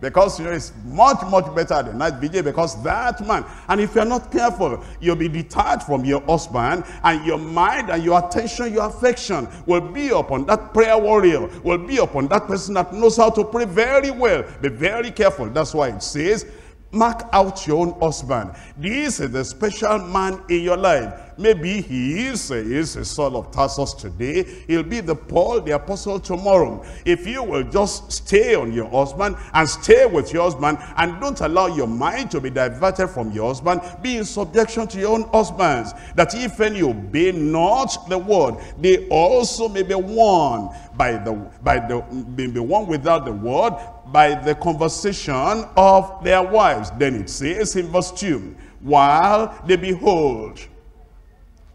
Because, you know, it's much, much better than night vigil, because that man, and if you're not careful, you'll be detached from your husband, and your mind and your attention, your affection will be upon that prayer warrior, will be upon that person that knows how to pray very well. Be very careful. That's why it says, mark out your own husband. This is the special man in your life. Maybe he is, he is a Saul of Tarsus today. He'll be the Paul, the apostle tomorrow. If you will just stay on your husband and stay with your husband and don't allow your mind to be diverted from your husband, be in subjection to your own husbands, that if any obey not the word, they also may be won by the, by the, may be won without the word, by the conversation of their wives. Then it says in verse two, while they behold.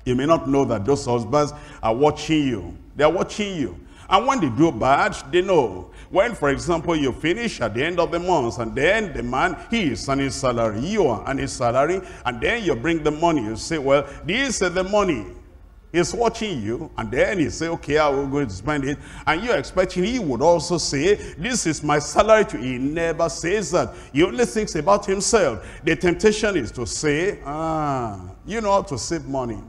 You may not know that those husbands are watching you. They are watching you. And when they do bad, they know. When, for example, you finish at the end of the month, and then the man, he is on his salary, you are on his salary, and then you bring the money. You say, well, this is the money. He's watching you, and then he say, okay, I will go to spend it. And you're expecting he would also say, this is my salary to you. He never says that. He only thinks about himself. The temptation is to say, ah, you know how to save money.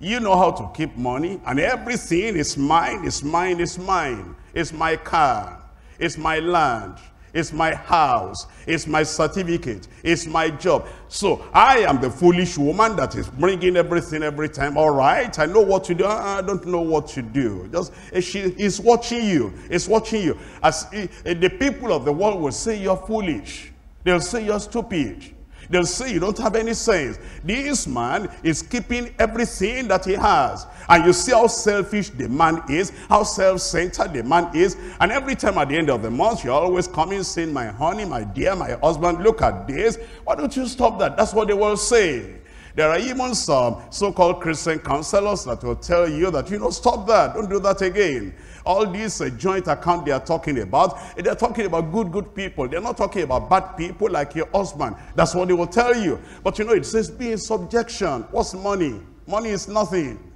You know how to keep money, and everything is mine, is mine, is mine. It's my car, it's my land, it's my house, it's my certificate, it's my job. So I am the foolish woman that is bringing everything every time. All right, I know what to do. I don't know what to do. Just she is watching you. It's watching you. As the people of the world will say you're foolish. They'll say you're stupid. They'll say you don't have any sense. This man is keeping everything that he has. And you see how selfish the man is, how self-centered the man is. And every time at the end of the month, you're always coming saying, my honey, my dear, my husband, look at this. Why don't you stop that? That's what they will say. There are even some so-called Christian counselors that will tell you that, you know, stop that. Don't do that again. All these uh, joint account they are talking about, they're talking about good, good people. They're not talking about bad people like your husband. That's what they will tell you. But you know, it says be in subjection. What's money? Money is nothing.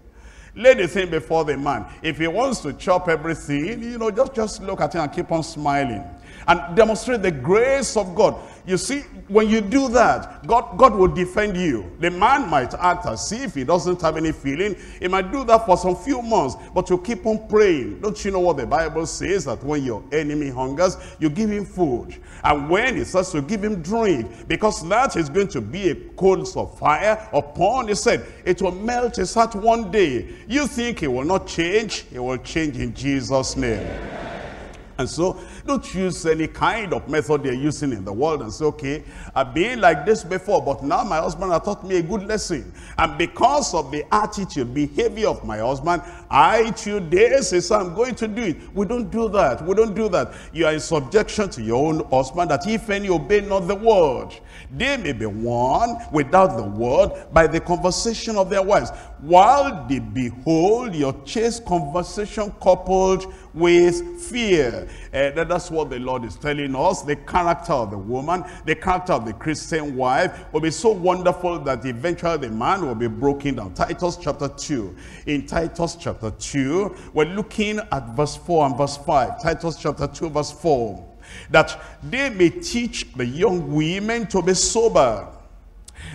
Lay the thing before the man. If he wants to chop everything, you know, just, just look at him and keep on smiling. And demonstrate the grace of God. You see, when you do that, God, God will defend you. The man might act as if he doesn't have any feeling. He might do that for some few months, but you keep on praying. Don't you know what the Bible says? That when your enemy hungers, you give him food. And when he starts to give him drink, because that is going to be a coals of fire upon his head. It will melt his heart one day. You think he will not change? He will change in Jesus' name. Amen. And so, don't use any kind of method they're using in the world and say, okay, I've been like this before, but now my husband has taught me a good lesson. And because of the attitude, behavior of my husband, I today say, so I'm going to do it. We don't do that. We don't do that. You are in subjection to your own husband, that if any obey not the word, they may be won without the word by the conversation of their wives, while they behold your chaste conversation coupled with fear. Uh, that, that's what the Lord is telling us. The character of the woman, the character of the Christian wife will be so wonderful that eventually the man will be broken down. Titus chapter two. In Titus chapter two, we're looking at verse four and verse five. Titus chapter two, verse four. That they may teach the young women to be sober,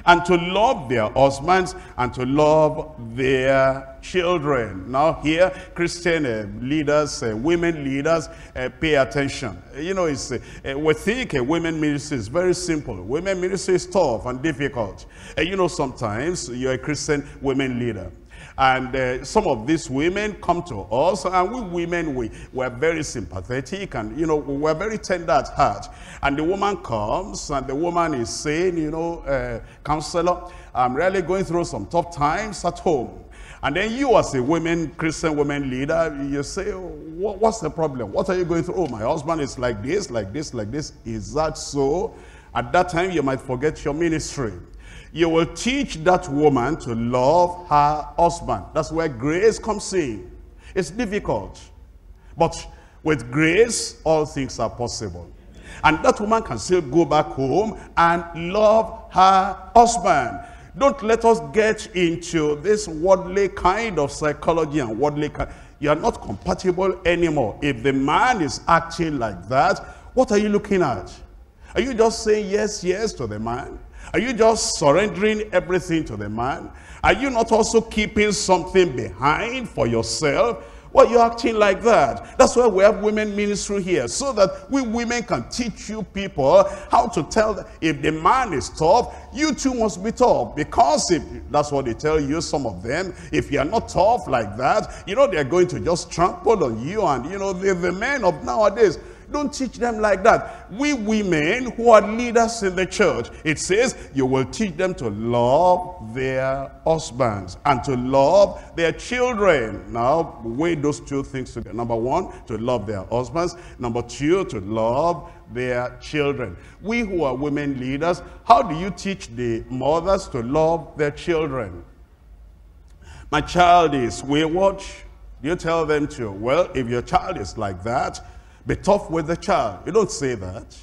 and to love their husbands, and to love their children. Now here, Christian uh, leaders, uh, women leaders, uh, pay attention. You know, it's, uh, we think uh, women ministry is very simple. Women ministry is tough and difficult. Uh, you know, sometimes you're a Christian women leader. And uh, some of these women come to us, and we women, we were very sympathetic, and, you know, we were very tender at heart. And the woman comes, and the woman is saying, you know, uh, counselor, I'm really going through some tough times at home. And then you as a women, Christian women leader, you say, oh, what's the problem? What are you going through? Oh, my husband is like this, like this, like this. Is that so? At that time, you might forget your ministry. You will teach that woman to love her husband. That's where grace comes in. It's difficult. But with grace, all things are possible. And that woman can still go back home and love her husband. Don't let us get into this worldly kind of psychology and worldly kind. You are not compatible anymore. If the man is acting like that, what are you looking at? Are you just saying yes, yes to the man? Are you just surrendering everything to the man? Are you not also keeping something behind for yourself? Well, you're acting like that. That's why we have women ministry here, so that we women can teach you people how to tell that if the man is tough, you too must be tough. Because if that's what they tell you, some of them, if you are not tough like that, you know, they're going to just trample on you. And you know, the, the men of nowadays, don't teach them like that. We women who are leaders in the church, it says you will teach them to love their husbands and to love their children. Now, weigh those two things together. Number one, to love their husbands. Number two, to love their children. We who are women leaders, how do you teach the mothers to love their children? My child is wayward. Do you tell them to, well, if your child is like that, be tough with the child? You don't say that.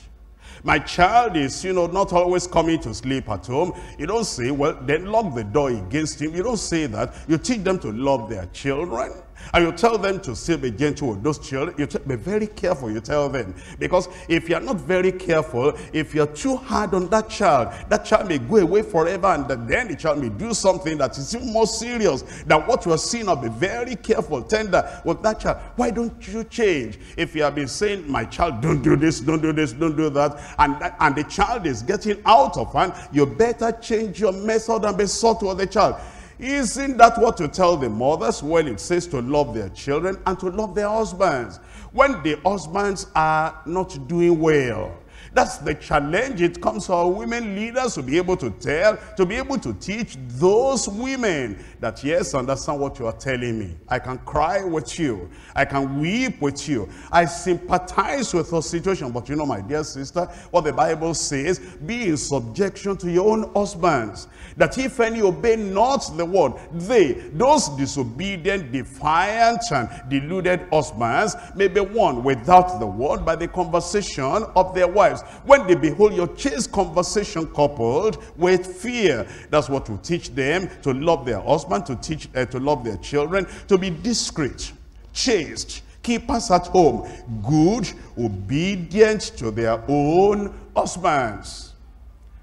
My child is, you know, not always coming to sleep at home. You don't say, well, then lock the door against him. You don't say that. You teach them to love their children. And you tell them to still be gentle with those children. You be very careful, you tell them. Because if you're not very careful, if you're too hard on that child, that child may go away forever, and then the child may do something that is even more serious than what you're seeing. Now, be very careful, tender with that child. Why don't you change? If you have been saying, my child, don't do this, don't do this, don't do that, and, that, and the child is getting out of hand, you better change your method and be subtle with the child. Isn't that what you tell the mothers? Well, it says to love their children and to love their husbands. When the husbands are not doing well, that's the challenge. It comes to our women leaders to be able to tell, to be able to teach those women that, yes, understand what you are telling me. I can cry with you. I can weep with you. I sympathize with your situation. But you know, my dear sister, what the Bible says, be in subjection to your own husbands, that if any obey not the word, they, those disobedient, defiant, and deluded husbands, may be won without the word by the conversation of their wives, when they behold your chaste conversation coupled with fear. That's what will teach them to love their husband, to teach uh, to love their children, to be discreet, chaste, keepers at home, good, obedient to their own husbands.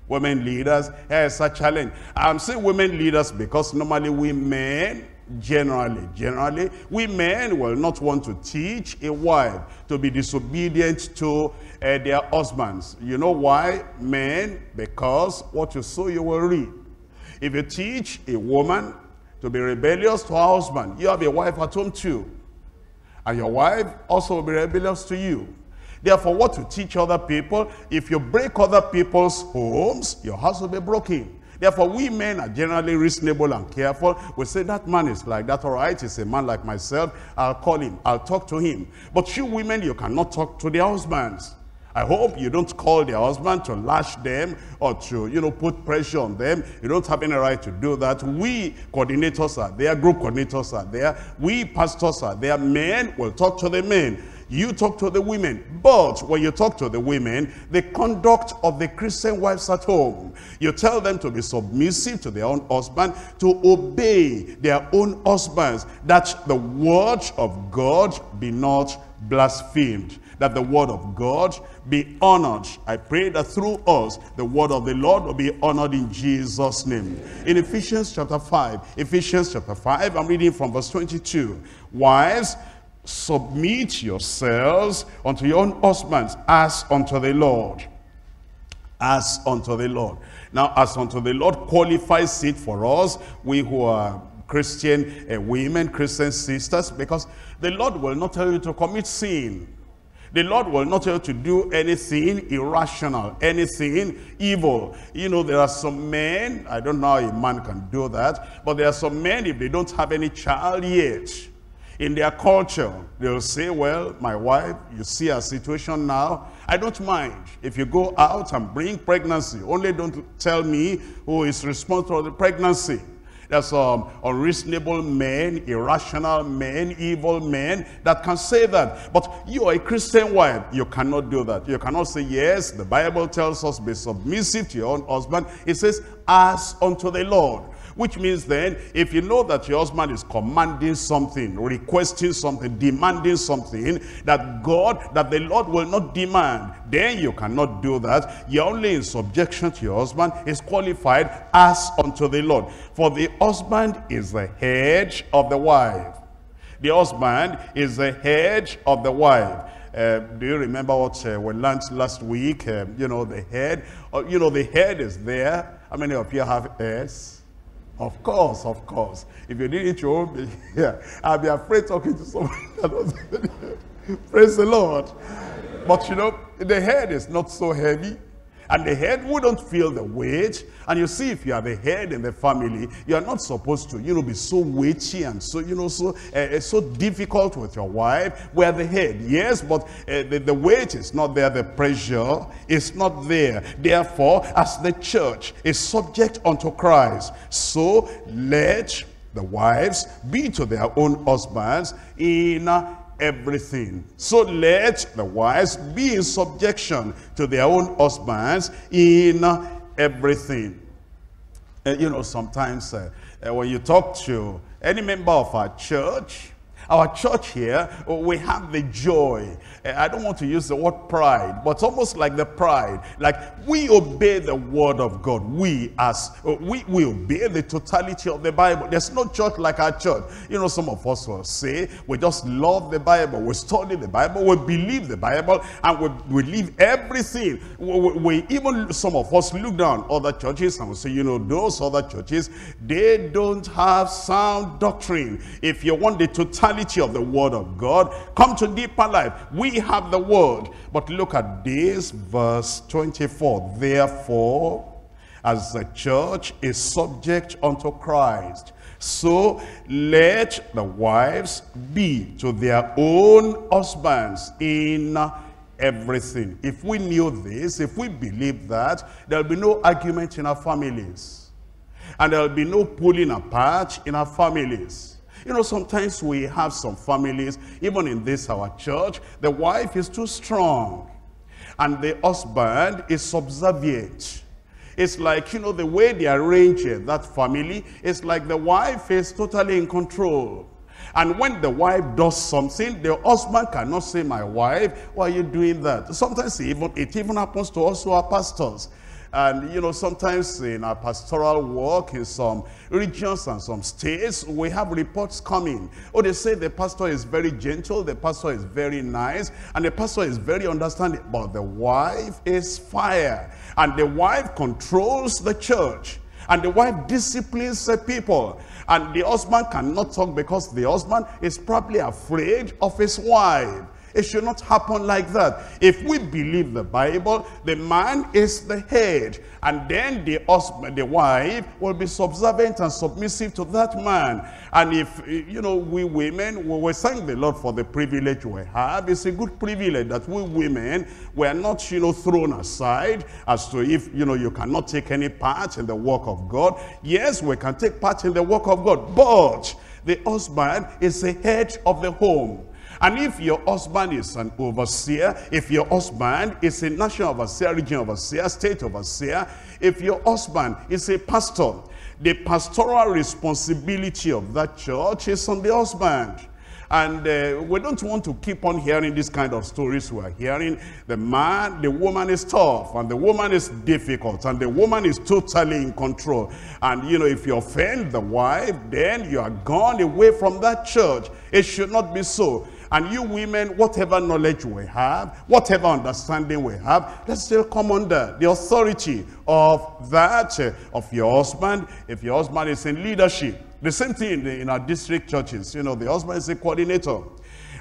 Women leaders, here's a challenge. I'm saying women leaders because normally we men, generally, generally, we men will not want to teach a wife to be disobedient to uh, their husbands. You know why, men? Because what you sow, you will reap. If you teach a woman to be rebellious to her husband, you have a wife at home too. And your wife also will be rebellious to you. Therefore, what you teach other people, if you break other people's homes, your house will be broken. Therefore, we men are generally reasonable and careful. We say, that man is like that, all right, he's a man like myself. I'll call him, I'll talk to him. But you women, you cannot talk to their husbands. I hope you don't call their husband to lash them or to, you know, put pressure on them. You don't have any right to do that. We coordinators are there, group coordinators are there, we pastors are there. Men will talk to the men. You talk to the women. But when you talk to the women, the conduct of the Christian wives at home, you tell them to be submissive to their own husband, to obey their own husbands, that the word of God be not blasphemed, that the word of God be honored. I pray that through us, the word of the Lord will be honored in Jesus' name. In Ephesians chapter five, Ephesians chapter five, I'm reading from verse twenty-two. Wives, submit yourselves unto your own husbands as unto the Lord. As unto the Lord. Now, as unto the Lord qualifies it for us, we who are Christian uh, women, Christian sisters, because the Lord will not tell you to commit sin. The Lord will not tell you to do anything irrational, anything evil. You know, there are some men, I don't know how a man can do that, but there are some men, if they don't have any child yet, in their culture, they'll say, well, my wife, you see her situation now, I don't mind if you go out and bring pregnancy. Only don't tell me who is responsible for the pregnancy. There's some unreasonable men, irrational men, evil men that can say that. But you are a Christian wife. You cannot do that. You cannot say, yes, the Bible tells us, be submissive to your own husband. It says, as unto the Lord. Which means then, if you know that your husband is commanding something, requesting something, demanding something, that God, that the Lord will not demand, then you cannot do that. You're only in subjection to your husband, is qualified as unto the Lord. For the husband is the head of the wife. The husband is the head of the wife. Uh, do you remember what uh, we learned last week? Uh, you know, the head. Uh, you know, the head is there. How many of you have heads? Of course, of course. If you did it, you won't be here. I'll be afraid talking to somebody that doesn't. Praise the Lord. But you know, the head is not so heavy. And the head wouldn't feel the weight. And you see, if you are the head in the family, you are not supposed to, you know, be so weighty and so, you know, so uh, so difficult with your wife. We are the head, yes, but uh, the, the weight is not there. The pressure is not there. Therefore, as the church is subject unto Christ, so let the wives be to their own husbands in everything. So let the wives be in subjection to their own husbands in everything. Uh, you know, sometimes uh, uh, when you talk to any member of our church, our church here, we have the joy. Uh, I don't want to use the word pride, but almost like the pride. Like we obey the word of God. We as, uh, we, we obey the totality of the Bible. There's no church like our church. You know, some of us will say, we just love the Bible. We study the Bible. We believe the Bible. And we, we believe everything. We, we, we even, some of us look down other churches and we say, you know, those other churches, they don't have sound doctrine. If you want the totality of the word of God, come to Deeper Life. We have the word. But look at this, verse twenty-four. Therefore, as the church is subject unto Christ, so let the wives be to their own husbands in everything. If we knew this, if we believe that, there will be no argument in our families. And there will be no pulling apart in our families. You know, sometimes we have some families, even in this, our church, the wife is too strong and the husband is subservient. It's like, you know, the way they arrange it, that family, it's like the wife is totally in control. And when the wife does something, the husband cannot say, my wife, why are you doing that? Sometimes even it even happens to also our pastors. And, you know, sometimes in our pastoral work, in some regions and some states, we have reports coming. Oh, they say the pastor is very gentle, the pastor is very nice, and the pastor is very understanding. But the wife is fire, and the wife controls the church, and the wife disciplines the people. And the husband cannot talk because the husband is probably afraid of his wife. It should not happen like that. If we believe the Bible, the man is the head, and then the husband, the wife, will be subservient and submissive to that man. And if, you know, we women, we thank the Lord for the privilege we have. It's a good privilege that we women, we are not, you know, thrown aside as to if, you know, you cannot take any part in the work of God. Yes, we can take part in the work of God, but the husband is the head of the home. And if your husband is an overseer, if your husband is a national overseer, region overseer, state overseer, if your husband is a pastor, the pastoral responsibility of that church is on the husband. And uh, we don't want to keep on hearing this kind of stories we are hearing. The man, the woman is tough, and the woman is difficult, and the woman is totally in control. And, you know, if you offend the wife, then you are gone away from that church. It should not be so. And you women, whatever knowledge we have, whatever understanding we have, let's still come under the authority of that, uh, of your husband. If your husband is in leadership, the same thing in, the, in our district churches, you know, the husband is a coordinator.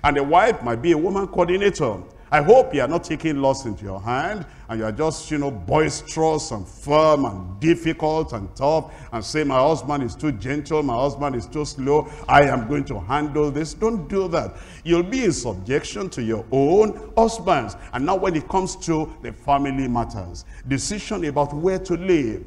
And the wife might be a woman coordinator. I hope you are not taking laws into your hand and you are just, you know, boisterous and firm and difficult and tough and say, my husband is too gentle, my husband is too slow, I am going to handle this. Don't do that. You'll be in subjection to your own husbands. And now when it comes to the family matters, decision about where to live,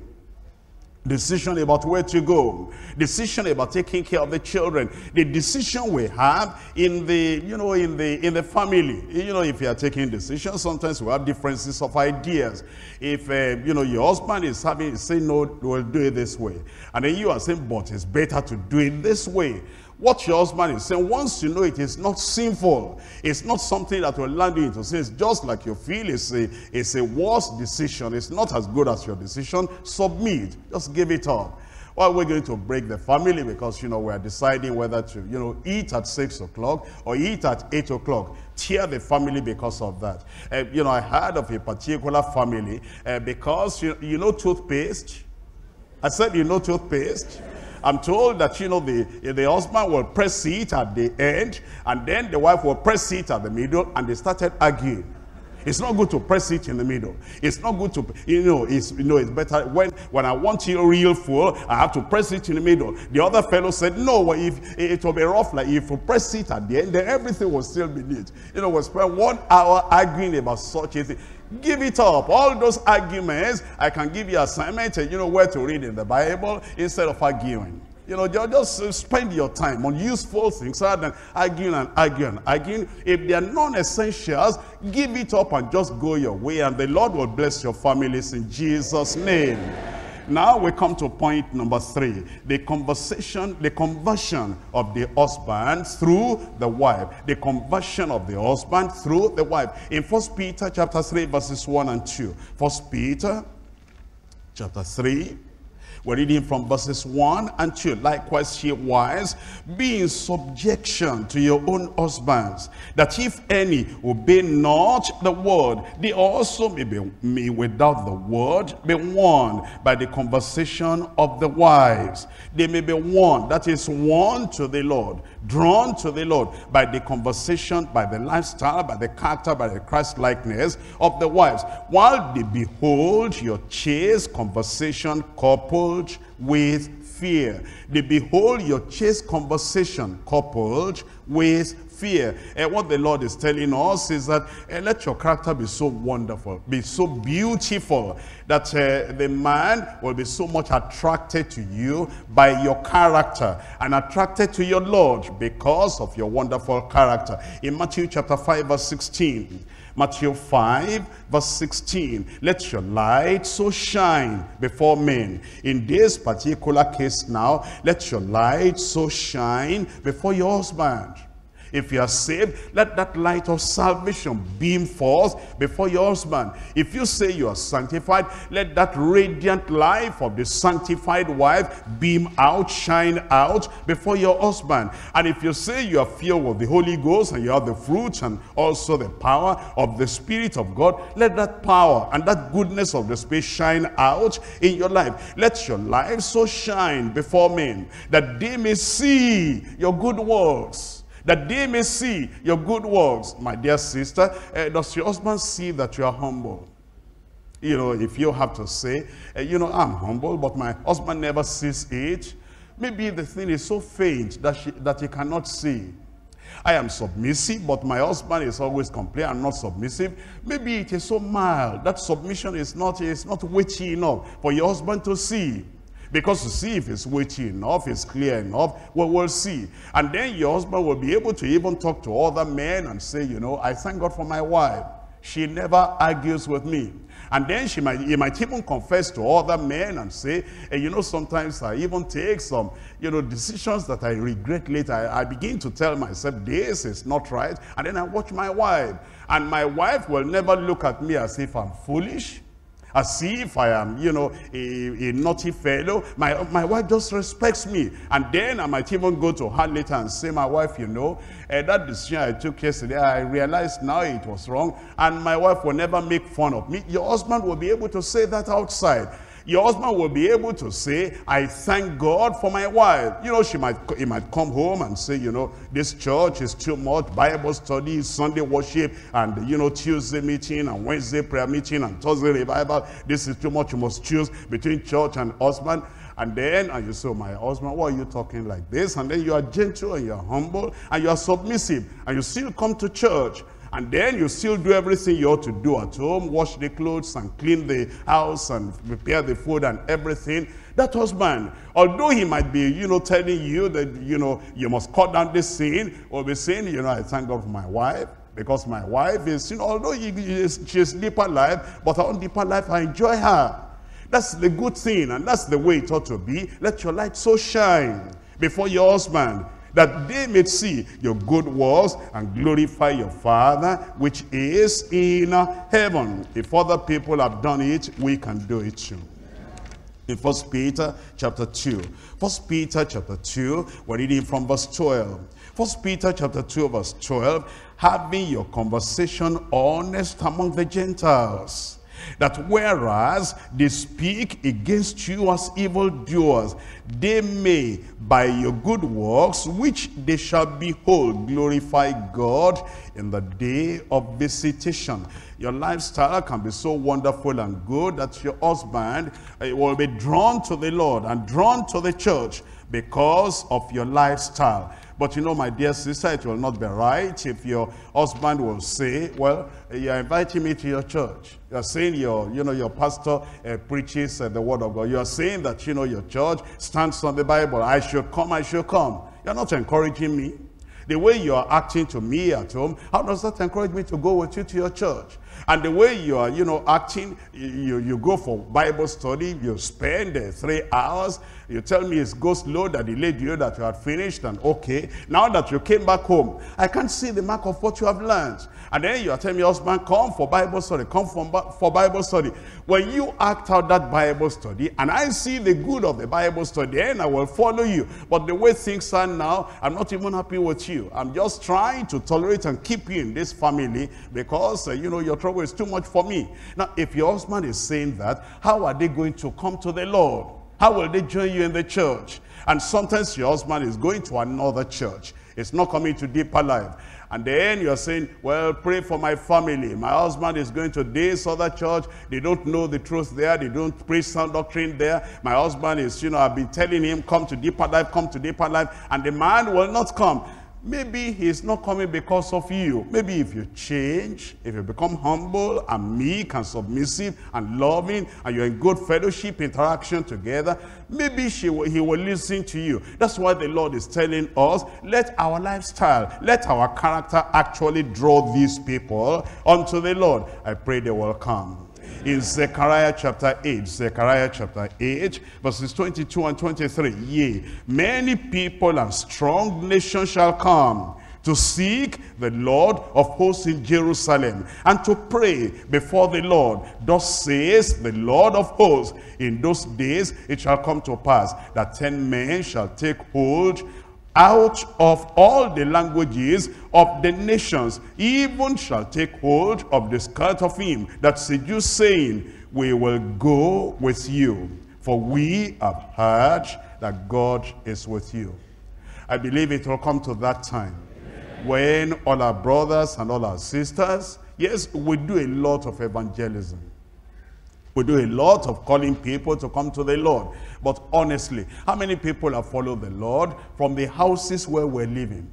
decision about where to go, decision about taking care of the children, the decision we have in the, you know, in the in the family. You know, if you are taking decisions, sometimes we have differences of ideas. If uh, you know, your husband is having saying no, we'll do it this way, and then you are saying, but it's better to do it this way. What your husband is saying, once you know it is not sinful, it's not something that will land you into sin. It's just like you feel it's a, it's a worse decision. It's not as good as your decision. Submit. Just give it up. Well, we're going to break the family because, you know, we're deciding whether to, you know, eat at six o'clock or eat at eight o'clock. Tear the family because of that. Uh, you know, I heard of a particular family uh, because, you, you know, toothpaste. I said, you know, toothpaste. I'm told that, you know, the, the husband will press it at the end, and then the wife will press it at the middle, and they started arguing. It's not good to press it in the middle. It's not good to, you know, it's, you know, it's better when, when I want you real full, I have to press it in the middle. The other fellow said, no, if it will be rough, like if you press it at the end, then everything will still be neat. You know, we'll spend one hour arguing about such a thing. Give it up. All those arguments, I can give you assignments and you know where to read in the Bible instead of arguing. You know, just spend your time on useful things rather than arguing and arguing and arguing. If they are non-essentials, give it up and just go your way, and the Lord will bless your families in Jesus' name. Now we come to point number three, the conversation, the conversion of the husband through the wife. The conversion of the husband through the wife. In First Peter chapter three verses one and two. First Peter chapter three. We're reading from verses one and two. Likewise, ye wives, be in subjection to your own husbands, that if any obey not the word, they also may, be, may without the word be warned by the conversation of the wives. They may be warned, that is, warned to the Lord, drawn to the Lord by the conversation, by the lifestyle, by the character, by the Christ-likeness of the wives, while they behold your chaste conversation coupled with fear. They behold your chaste conversation coupled with fear. And what the Lord is telling us is that uh, let your character be so wonderful, be so beautiful, that uh, the man will be so much attracted to you by your character and attracted to your Lord because of your wonderful character. In Matthew chapter five verse sixteen, Matthew five verse sixteen, let your light so shine before men. In this particular case now, let your light so shine before your husband. If you are saved, let that light of salvation beam forth before your husband. If you say you are sanctified, let that radiant life of the sanctified wife beam out, shine out before your husband. And if you say you are filled with the Holy Ghost and you have the fruit and also the power of the Spirit of God, let that power and that goodness of the Spirit shine out in your life. Let your life so shine before men that they may see your good works. That they may see your good works. My dear sister, uh, does your husband see that you are humble? You know, if you have to say, uh, you know, I'm humble, but my husband never sees it. Maybe the thing is so faint that, she, that he cannot see. I am submissive, but my husband is always complaining, I'm not submissive. Maybe it is so mild that submission is not, is not weighty enough for your husband to see. Because you see, if it's weighty enough, it's clear enough, well, we'll see. And then your husband will be able to even talk to other men and say, you know, I thank God for my wife. She never argues with me. And then she might, he might even confess to other men and say, hey, you know, sometimes I even take some, you know, decisions that I regret later. I, I begin to tell myself, this is not right. And then I watch my wife. And my wife will never look at me as if I'm foolish. As if I am, you know, a, a naughty fellow. My, my wife just respects me. And then I might even go to her later and say, my wife, you know, uh, that decision I took yesterday, I realized now it was wrong. And my wife will never make fun of me. Your husband will be able to say that outside. Your husband will be able to say, I thank God for my wife. You know, she might, he might come home and say, you know, this church is too much, Bible study, Sunday worship, and, you know, Tuesday meeting, and Wednesday prayer meeting, and Thursday revival. This is too much. You must choose between church and husband. And then, and you say, my husband, why are you talking like this? And then you are gentle, and you are humble, and you are submissive, and you still come to church. And then you still do everything you ought to do at home, wash the clothes and clean the house and prepare the food and everything. That husband, although he might be, you know, telling you that, you know, you must cut down this sin, or be saying, you know, I thank God for my wife, because my wife is, you know, although she is Deeper Life, but her own Deeper Life, I enjoy her. That's the good thing, and that's the way it ought to be. Let your light so shine before your husband, that they may see your good works and glorify your Father which is in heaven. If other people have done it, we can do it too. In First Peter chapter two. First Peter chapter two, we're reading from verse twelve. First Peter chapter two verse twelve, having your conversation honest among the Gentiles, that whereas they speak against you as evildoers, they may by your good works which they shall behold glorify God in the day of visitation. Your lifestyle can be so wonderful and good that your husband will be drawn to the Lord and drawn to the church because of your lifestyle. But you know, my dear sister, it will not be right if your husband will say, well, you're inviting me to your church. You're saying your, you know, your pastor uh, preaches uh, the word of God. You're saying that, you know, your church stands on the Bible. I should come, I should come. You're not encouraging me. The way you are acting to me at home, how does that encourage me to go with you to your church? And the way you are, you know, acting, you, you go for Bible study, you spend uh, three hours, you tell me it's go slow, that delayed you, that you had finished, and okay, now that you came back home, I can't see the mark of what you have learned. And then you are telling your husband, come for Bible study, come for, for Bible study. When you act out that Bible study, and I see the good of the Bible study, then I will follow you. But the way things are now, I'm not even happy with you. I'm just trying to tolerate and keep you in this family because, uh, you know, your trouble is too much for me. Now, if your husband is saying that, how are they going to come to the Lord? How will they join you in the church? And sometimes your husband is going to another church. It's not coming to Deeper Life. And then you're saying, well, pray for my family. My husband is going to this other church. They don't know the truth there. They don't preach sound doctrine there. My husband is, you know, I've been telling him, come to Deeper Life, come to Deeper Life. And the man will not come. Maybe he's not coming because of you. Maybe if you change, if you become humble and meek and submissive and loving, and you're in good fellowship, interaction together, maybe she will, he will listen to you. That's why the Lord is telling us, let our lifestyle, let our character actually draw these people unto the Lord. I pray they will come. In Zechariah chapter eight, Zechariah chapter eight, verses twenty-two and twenty-three. Yea, many people and strong nations shall come to seek the Lord of hosts in Jerusalem, and to pray before the Lord. Thus says the Lord of hosts, in those days it shall come to pass that ten men shall take hold out of all the languages of the nations, even shall take hold of the skirt of him that seduced, saying, we will go with you, for we have heard that God is with you. I believe it will come to that time. Amen. When all our brothers and all our sisters, yes, we do a lot of evangelism. We do a lot of calling people to come to the Lord. But honestly, how many people have followed the Lord from the houses where we're living?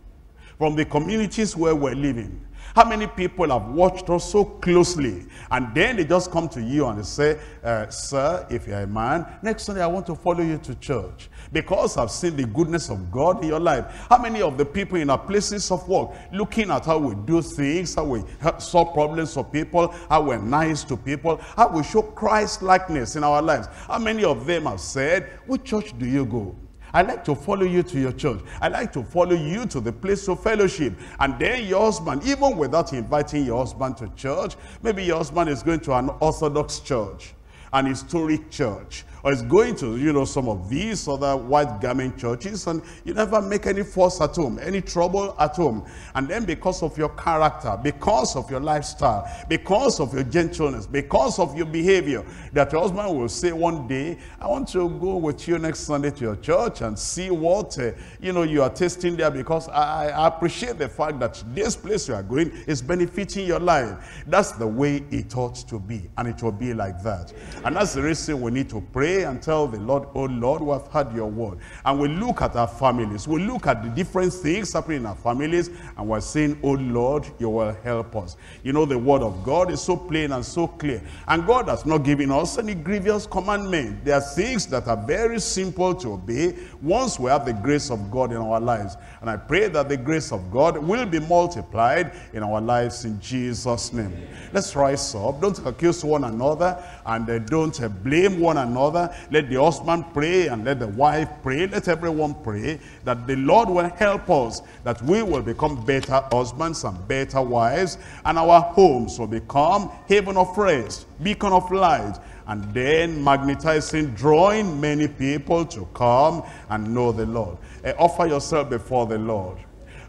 From the communities where we're living? How many people have watched us so closely? And then they just come to you and they say, uh, sir, if you're a man, next Sunday I want to follow you to church, because I've seen the goodness of God in your life. How many of the people in our places of work, looking at how we do things, how we solve problems for people, how we're nice to people, how we show Christ-likeness in our lives, how many of them have said, which church do you go? I like to follow you to your church. I like to follow you to the place of fellowship. And then your husband, even without inviting your husband to church, maybe your husband is going to an Orthodox church. an historic church, or is going to, you know, some of these other white garment churches, and you never make any fuss at home, any trouble at home. And then because of your character, because of your lifestyle, because of your gentleness, because of your behavior, that your husband will say one day, I want to go with you next Sunday to your church and see what, uh, you know, you are tasting there, because I, I appreciate the fact that this place you are going is benefiting your life. That's the way it ought to be, and it will be like that. And that's the reason we need to pray and tell the Lord, oh Lord, we have heard your word. And we look at our families, we look at the different things happening in our families, and we're saying, oh Lord, you will help us. You know, the word of God is so plain and so clear, and God has not given us any grievous commandment. There are things that are very simple to obey once we have the grace of God in our lives. And I pray that the grace of God will be multiplied in our lives in Jesus' name. Let's rise up. Don't accuse one another, and uh, don't uh, blame one another. Let the husband pray, and let the wife pray. Let everyone pray that the Lord will help us, that we will become better husbands and better wives, and our homes will become haven of rest, beacon of light, and then magnetizing, drawing many people to come and know the Lord. Uh, offer yourself before the Lord.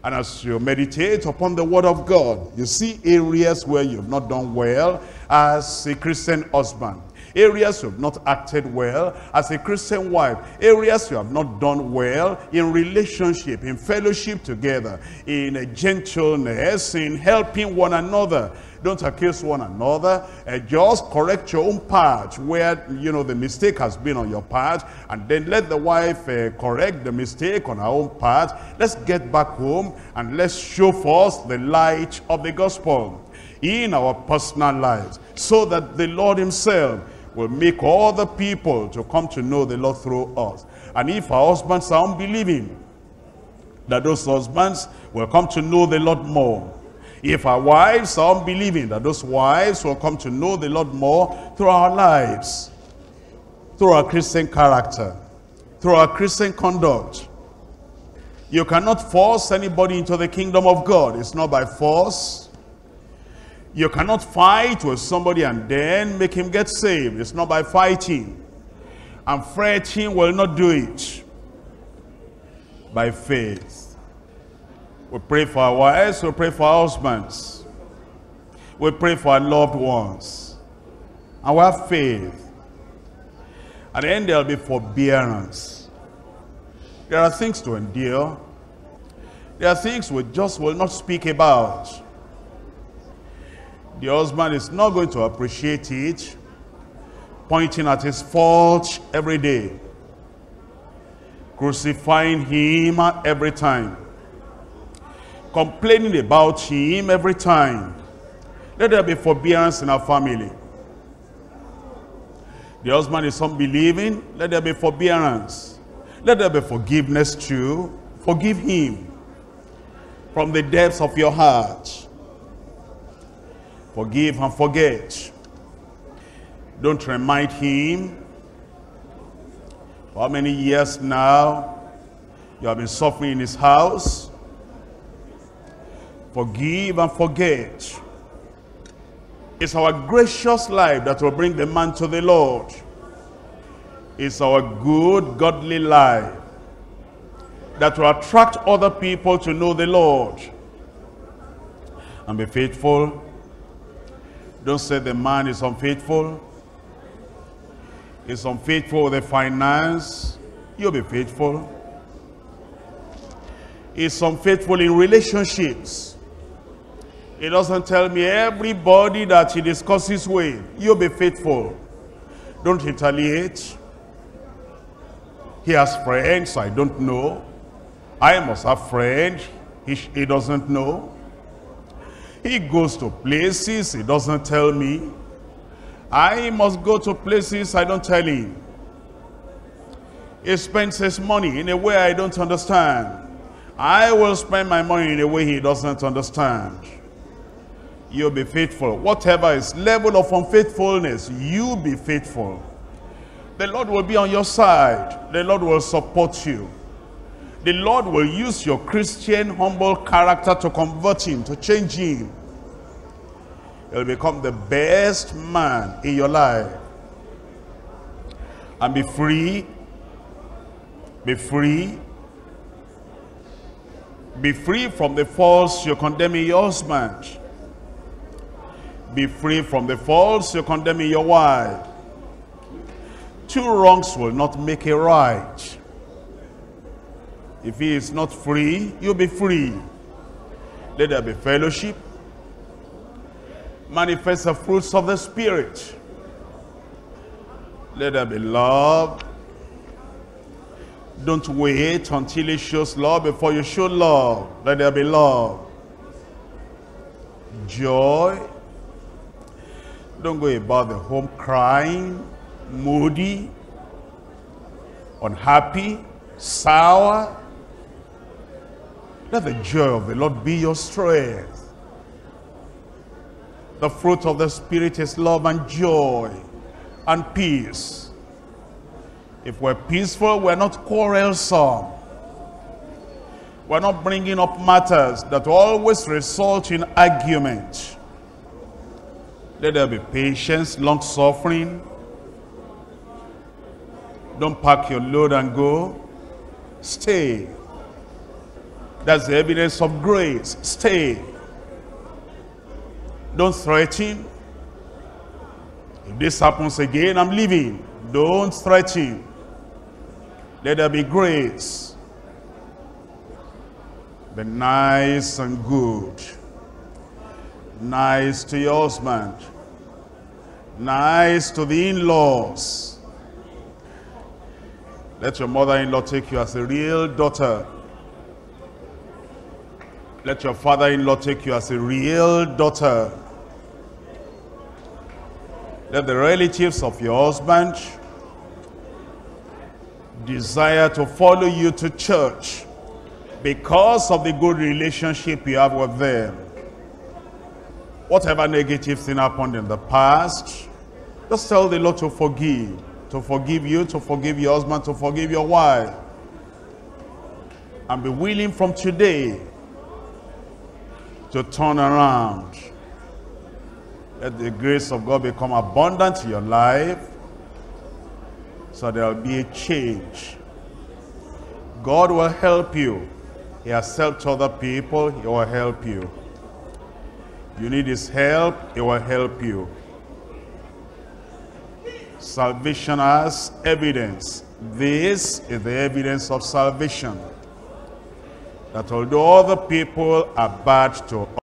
And as you meditate upon the word of God, you see areas where you've not done well as a Christian husband, areas you have not acted well as a Christian wife, areas you have not done well in relationship, in fellowship together, in gentleness, in helping one another. Don't accuse one another. Uh, just correct your own part where, you know, the mistake has been on your part, and then let the wife uh, correct the mistake on her own part. Let's get back home and let's show forth the light of the gospel in our personal lives, so that the Lord himself will make all the people to come to know the Lord through us. And if our husbands are unbelieving, that those husbands will come to know the Lord more. If our wives are unbelieving, that those wives will come to know the Lord more through our lives, through our Christian character, through our Christian conduct. You cannot force anybody into the kingdom of God. It's not by force. You cannot fight with somebody and then make him get saved. It's not by fighting. And fretting will not do it. By faith. We pray for our wives, we pray for our husbands, we pray for our loved ones, and we have faith. At the end there will be forbearance. There are things to endure. There are things we just will not speak about. The husband is not going to appreciate it, pointing at his fault every day, crucifying him every time, complaining about him every time. Let there be forbearance in our family. The husband is unbelieving. Let there be forbearance. Let there be forgiveness too. Forgive him from the depths of your heart. Forgive and forget. Don't remind him. For how many years now you have been suffering in his house? Forgive and forget. It's our gracious life that will bring the man to the Lord. It's our good, godly life that will attract other people to know the Lord. And be faithful. Don't say the man is unfaithful. He's unfaithful with the finance. You'll be faithful. He's unfaithful in relationships. He doesn't tell me everybody that he discusses with. You'll be faithful. Don't retaliate. He has friends I don't know. I must have friends he, he doesn't know. He goes to places he doesn't tell me. I must go to places I don't tell him. He spends his money in a way I don't understand. I will spend my money in a way he doesn't understand. You'll be faithful. Whatever is level of unfaithfulness, you be faithful. The Lord will be on your side. The Lord will support you. The Lord will use your Christian humble character to convert him, to change him. He'll become the best man in your life. and be free, be free, be free from the faults you're condemning your husband. Be free from the faults you're condemning your wife. Two wrongs will not make a right. If he is not free, you'll be free. Let there be fellowship. Manifest the fruits of the Spirit. Let there be love. Don't wait until he shows love before you show love. Let there be love. Joy. Don't go about the home crying, moody, unhappy, sour. Let the joy of the Lord be your strength. The fruit of the Spirit is love and joy and peace. If we're peaceful, we're not quarrelsome. We're not bringing up matters that always result in argument. Let there be patience, long-suffering. Don't pack your load and go. Stay. That's the evidence of grace. Stay. Don't threaten. If this happens again, I'm leaving. Don't threaten. Let there be grace. Be nice and good. Nice to your husband. Nice to the in-laws. Let your mother-in-law take you as a real daughter. Let your father-in-law take you as a real daughter. Let the relatives of your husband desire to follow you to church because of the good relationship you have with them. Whatever negative thing happened in the past, just tell the Lord to forgive, to forgive you, to forgive your husband, to forgive your wife. And be willing from today to turn around. Let the grace of God become abundant in your life, so there will be a change. God will help you. He has helped other people, He will help you. You need His help, He will help you. Salvation has evidence. This is the evidence of salvation. That although other people are bad to us,